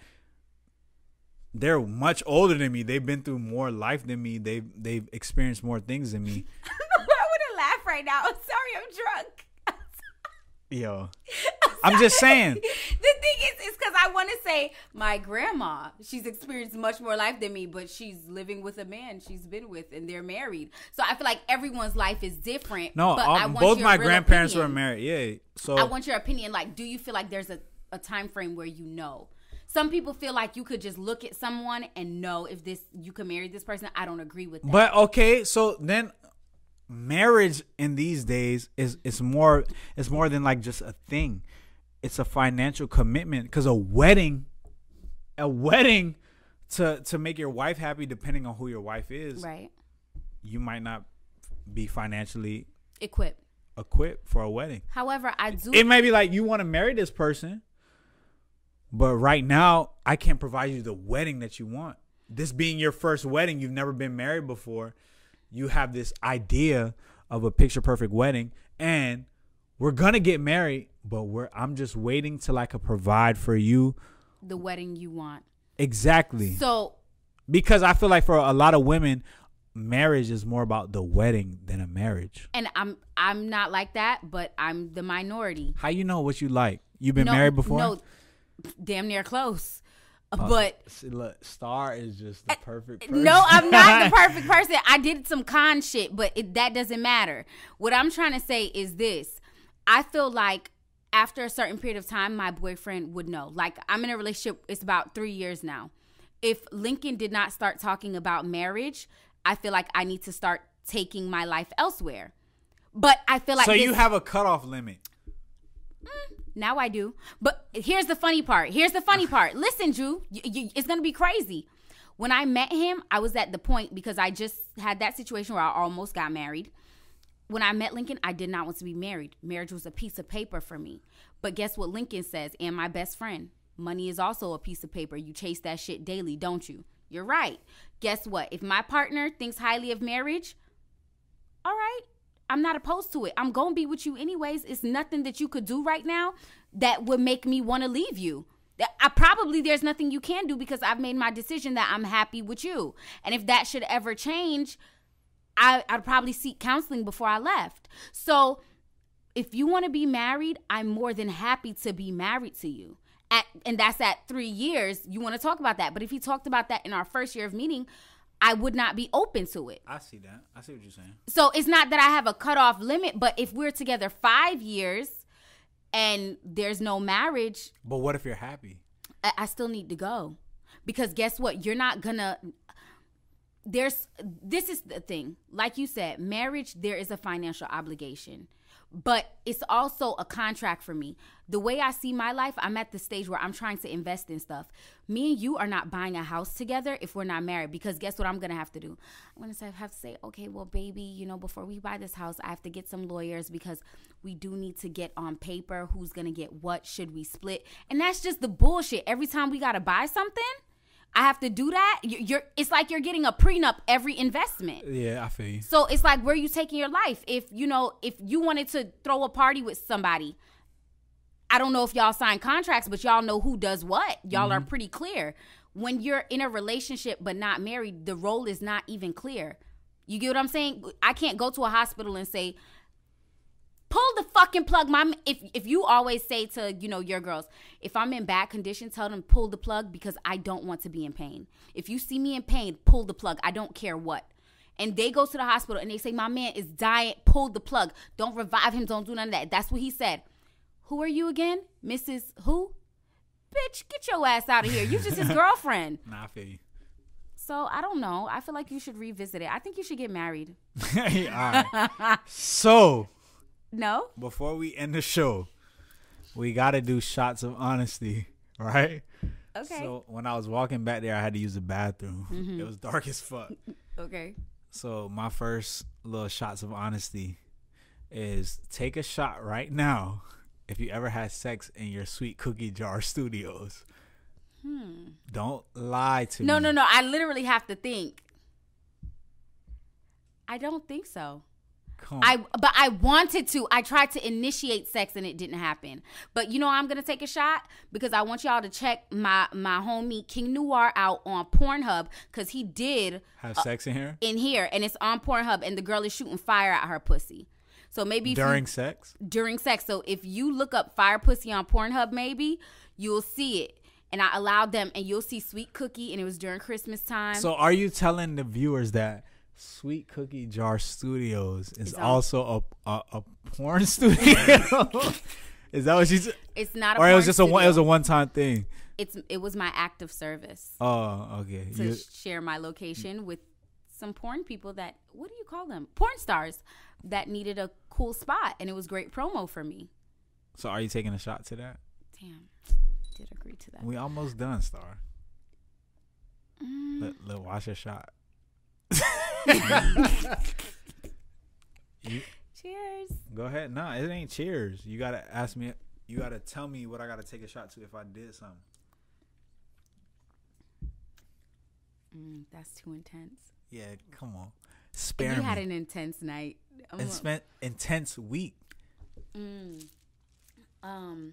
they're much older than me. They've been through more life than me. They've, they've experienced more things than me. I wouldn't laugh right now. I'm sorry, I'm drunk. Yo, I'm just saying. The thing is, it's because I want to say my grandma, she's experienced much more life than me, but she's living with a man she's been with and they're married. So I feel like everyone's life is different. No, but all, I want both my grandparents opinion. Were married. Yeah. So I want your opinion. Like, do you feel like there's a, a time frame where you know? Some people feel like you could just look at someone and know if this you can marry this person. I don't agree with that. But okay, so then... marriage in these days is it's more it's more than like just a thing. It's a financial commitment because a wedding, a wedding to to make your wife happy, depending on who your wife is, right? You might not be financially equipped equipped for a wedding. However, I do. It may be like you want to marry this person, but right now I can't provide you the wedding that you want. This being your first wedding, you've never been married before. You have this idea of a picture perfect wedding and we're going to get married, but we're I'm just waiting till I can provide for you the wedding you want. Exactly. So because I feel like for a lot of women, marriage is more about the wedding than a marriage. And I'm I'm not like that, but I'm the minority. How you know what you like? You've been no, married before? No. Damn near close. Uh, but see, look, Starr is just the perfect person. No, I'm not the perfect person. I did some con shit, but it, that doesn't matter. What I'm trying to say is this. I feel like after a certain period of time, my boyfriend would know. Like, I'm in a relationship. It's about three years now. If Lincoln did not start talking about marriage, I feel like I need to start taking my life elsewhere. But I feel like So this, you have a cutoff limit. Mm, now I do. But here's the funny part. Here's the funny part. Listen, Drew, you, you, it's going to be crazy. When I met him, I was at the point because I just had that situation where I almost got married. When I met Lincoln, I did not want to be married. Marriage was a piece of paper for me. But guess what Lincoln says? And my best friend, money is also a piece of paper. You chase that shit daily, don't you? You're right. Guess what? If my partner thinks highly of marriage, all right. I'm not opposed to it. I'm going to be with you anyways. It's nothing that you could do right now that would make me want to leave you. I probably there's nothing you can do because I've made my decision that I'm happy with you. And if that should ever change, I, I'd probably seek counseling before I left. So if you want to be married, I'm more than happy to be married to you. at, and that's at three years, you want to talk about that. But if he talked about that in our first year of meeting, I would not be open to it. I see that. I see what you're saying. So it's not that I have a cutoff limit, but if we're together five years and there's no marriage. But what if you're happy? I, I still need to go. Because guess what? You're not going to. There's this is the thing. Like you said, marriage, there is a financial obligation, but it's also a contract for me. The way I see my life, I'm at the stage where I'm trying to invest in stuff. Me and you are not buying a house together if we're not married, because guess what I'm going to have to do? I'm going to have to say, okay, well, baby, you know, before we buy this house, I have to get some lawyers because we do need to get on paper who's going to get what, should we split? And that's just the bullshit. Every time we got to buy something, I have to do that. You're, it's like you're getting a prenup every investment. Yeah, I feel you. So it's like, where are you taking your life? If, you know, if you wanted to throw a party with somebody, I don't know if y'all sign contracts, but y'all know who does what. Y'all mm-hmm. are pretty clear. When you're in a relationship but not married, the role is not even clear. You get what I'm saying? I can't go to a hospital and say, pull the fucking plug. My, if, if you always say to, you know, your girls, if I'm in bad condition, tell them pull the plug because I don't want to be in pain. If you see me in pain, pull the plug. I don't care what. And they go to the hospital and they say, my man is dying. Pull the plug. Don't revive him. Don't do none of that. That's what he said. Who are you again? Missus Who? Bitch, get your ass out of here. You just his girlfriend. Nah, I feel you. So, I don't know. I feel like you should revisit it. I think you should get married. All right. So... No. Before we end the show, we got to do shots of honesty, right? Okay. So when I was walking back there, I had to use the bathroom. Mm-hmm. It was dark as fuck. Okay. So my first little shots of honesty is take a shot right now if you ever had sex in your Sweet Cookie Jar Studios. Hmm. Don't lie to no, me. No, no, no. I literally have to think. I don't think so. I but I wanted to. I tried to initiate sex and it didn't happen. But you know I'm gonna take a shot because I want y'all to check my my homie King Noir out on Pornhub because he did have uh, sex in here. In here, and it's on Pornhub, and the girl is shooting fire at her pussy. So maybe during you, sex. During sex. So if you look up fire pussy on Pornhub, maybe you'll see it. And I allowed them, and you'll see Sweet Cookie, and it was during Christmas time. So are you telling the viewers that Sweet Cookie Jar Studios is also a, a a porn studio? Is that what she said? It's not a. Or porn it was just studio. a one. It was a one time thing. It's it was my act of service. Oh, okay. To You're, share my location with some porn people that what do you call them? Porn stars that needed a cool spot, and it was great promo for me. So, are you taking a shot to that? Damn, did agree to that. We almost done, Star. Mm. Let, let watch your shot. You, cheers. Go ahead. No, it ain't cheers. You gotta ask me. You gotta tell me what I gotta take a shot to if I did something. Mm, that's too intense. Yeah, come on. Spare me. You had an intense night. I'm and spent intense week. Mm. Um.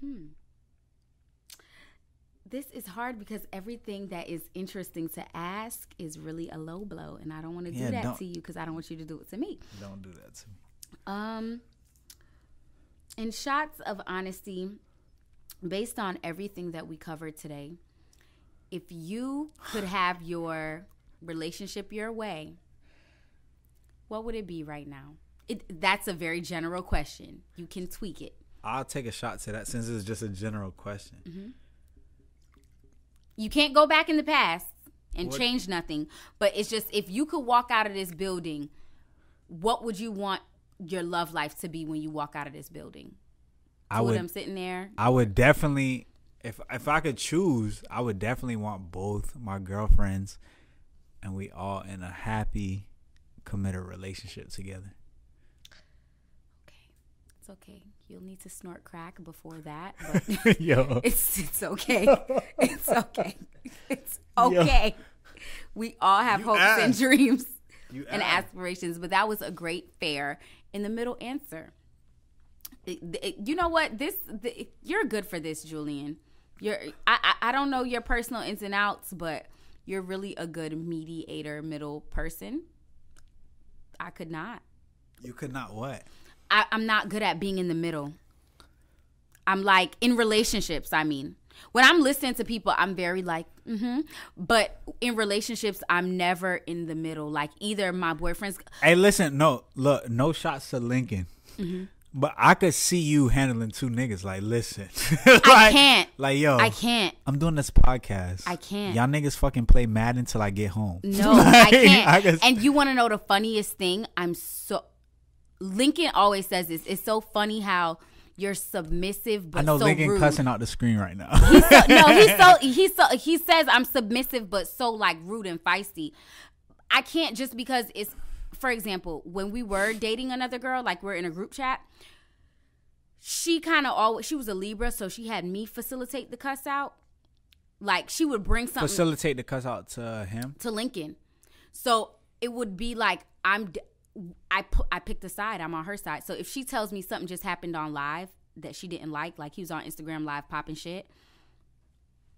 Hmm. This is hard because everything that is interesting to ask is really a low blow, and I don't want to yeah, do that to you because I don't want you to do it to me. Don't do that to me. Um, in shots of honesty, based on everything that we covered today, if you could have your relationship your way, what would it be right now? It, that's a very general question. You can tweak it. I'll take a shot to that since it's just a general question. Mm-hmm. You can't go back in the past and what? Change nothing. But it's just, if you could walk out of this building, what would you want your love life to be when you walk out of this building? I would, I'm sitting there. I would definitely, if, if I could choose, I would definitely want both my girlfriends and we all in a happy, committed relationship together. Okay. It's okay. You'll need to snort crack before that. But Yo. It's it's okay. It's okay. It's okay. Yo. We all have you hopes asked. and dreams you and asked. aspirations, but that was a great fair in the middle answer. It, it, you know what? This the, it, you're good for this, Julian. You're I, I I don't know your personal ins and outs, but you're really a good mediator, middle person. I could not. You could not what? I, I'm not good at being in the middle. I'm like, in relationships, I mean. When I'm listening to people, I'm very like, mm-hmm. But in relationships, I'm never in the middle. Like, either my boyfriend's... Hey, listen, no, look, no shots to Lincoln. Mm-hmm. But I could see you handling two niggas. Like, listen. like, I can't. Like, yo. I can't. I'm doing this podcast. I can't. Y'all niggas fucking play mad until I get home. No, like, I can't. I guess. And you want to know the funniest thing? I'm so... Lincoln always says this. It's so funny how... You're submissive, but so rude. I know so Lincoln rude. Cussing out the screen right now. He's so, no, he's so, he's so, he says I'm submissive, but so like rude and feisty. I can't, just because it's, for example, when we were dating another girl, like we're in a group chat, she kind of always, she was a Libra, so she had me facilitate the cuss out. Like she would bring something. Facilitate the cuss out to him? To Lincoln. So it would be like, I'm... I, pu I picked a side. I'm on her side. So if she tells me something just happened on live that she didn't like, like he was on Instagram live popping shit.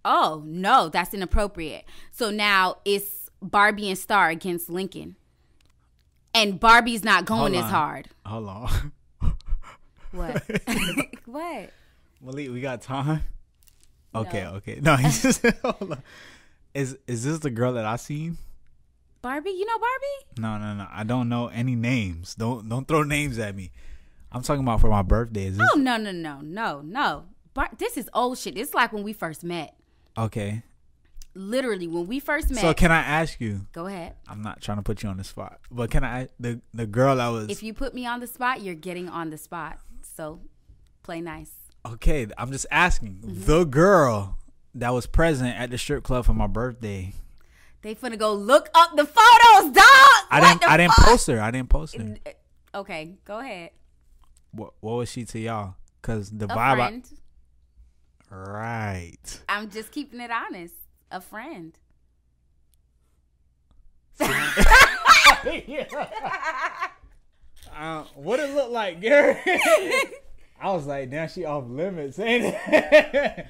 Oh, no, that's inappropriate. So now it's Barbie and Starr against Lincoln. And Barbie's not going as hard. Hold on. What? What? Malik, we got time? Okay, no. Okay. No, he's just, hold on. Is, is this the girl that I seen? Barbie? You know Barbie? No, no, no. I don't know any names. Don't don't throw names at me. I'm talking about for my birthday. Is this... Oh, no, no, no, no, no. Bar this is old shit. It's like when we first met. Okay. Literally, when we first met. So can I ask you? Go ahead. I'm not trying to put you on the spot. But can I, the, the girl I was. If you put me on the spot, you're getting on the spot. So play nice. Okay. I'm just asking. Mm-hmm. The girl that was present at the strip club for my birthday. They finna go look up the photos, dog. I what didn't. I didn't post her. I didn't post her. Okay, go ahead. What What was she to y'all? Cause the a vibe. Friend. I, right. I'm just keeping it honest. A friend. uh, what it look like, Gary? I was like, damn, she off limits, ain't it?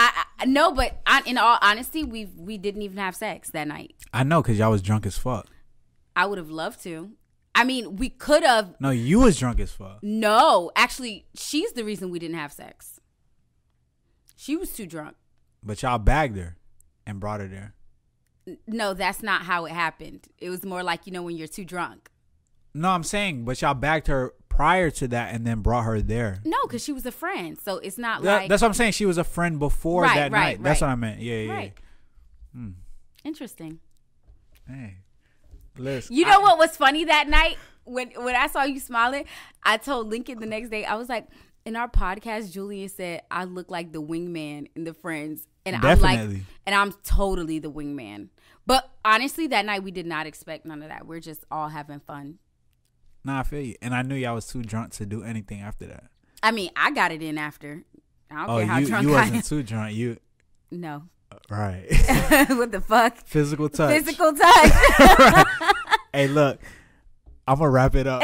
I, I no, but I, in all honesty, we we didn't even have sex that night. I know, cause y'all was drunk as fuck. I would have loved to. I mean, we could have. No, you was drunk as fuck. No, actually, she's the reason we didn't have sex. She was too drunk. But y'all bagged her and brought her there. No, that's not how it happened. It was more like, you know, when you're too drunk. No, I'm saying, but y'all bagged her prior to that and then brought her there. No, because she was a friend. So it's not that, like... That's what I'm saying. She was a friend before right, that right, night. Right. That's what I meant. Yeah, yeah, right. yeah. Hmm. Interesting. Hey. Listen, you know I, what was funny that night? When, when I saw you smiling, I told Lincoln the next day, I was like, in our podcast, Julian said, I look like the wingman in The Friends. And definitely. I'm like, and I'm totally the wingman. But honestly, that night, we did not expect none of that. We're just all having fun. Nah, I feel you. And I knew y'all was too drunk to do anything after that. I mean, I got it in after. I don't oh, care how you, drunk you I wasn't am. Too drunk. You No. Uh, right. What the fuck? Physical touch. Physical touch. Hey, look. I'm going to wrap it up.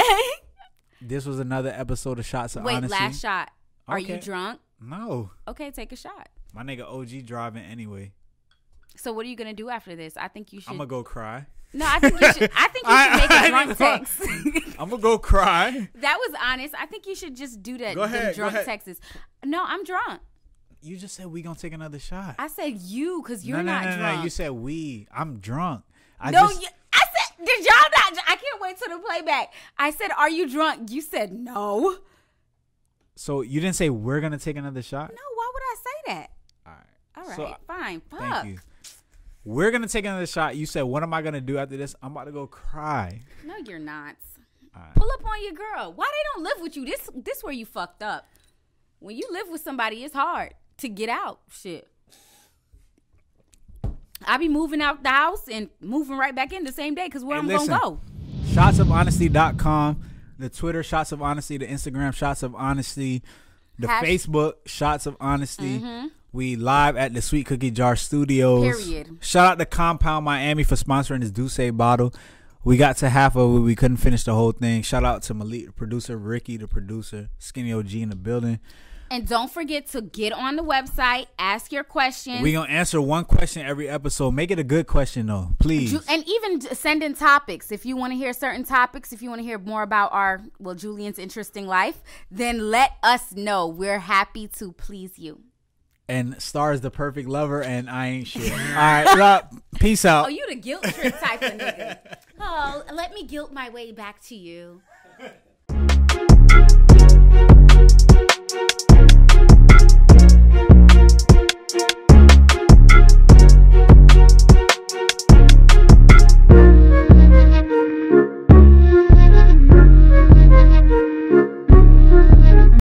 This was another episode of Shots of Wait, Honesty. Wait, last shot. Okay. Are you drunk? No. Okay, take a shot. My nigga O G driving anyway. So what are you going to do after this? I think you should. I'm going to go cry. No, I think you should. I think you I, should make I, a drunk I, text. I'm gonna go cry. That was honest. I think you should just do that. Go ahead, drunk texts. No, I'm drunk. You just said we gonna take another shot. I said you because you're no, no, not no, no, drunk. No, you said we. I'm drunk. I no, just, you, I said did y'all not? I can't wait till the playback. I said, are you drunk? You said no. So you didn't say we're gonna take another shot. No, why would I say that? All right. All right. So, fine. Fuck. Thank you. We're going to take another shot. You said, what am I going to do after this? I'm about to go cry. No, you're not. Right. Pull up on your girl. Why they don't live with you? This this where you fucked up. When you live with somebody, it's hard to get out. Shit. I be moving out the house and moving right back in the same day because where hey, I'm going to go. shots of honesty dot com. The Twitter, Shots of Honesty. The Instagram, Shots of Honesty. The Hash Facebook, Shots of Honesty. Mm-hmm. We live at the Sweet Cookie Jar Studios. Period. Shout out to Compound Miami for sponsoring this Douce bottle. We got to half of it. We couldn't finish the whole thing. Shout out to Malik, the producer, Ricky, the producer, Skinny O G in the building. And don't forget to get on the website, ask your questions. We're going to answer one question every episode. Make it a good question, though, please. And even send in topics. If you want to hear certain topics, if you want to hear more about our, well, Julian's interesting life, then let us know. We're happy to please you. And Starr is the perfect lover, and I ain't sure. All right, Rob, peace out. Oh, you the guilt trip type of nigga. Oh, let me guilt my way back to you.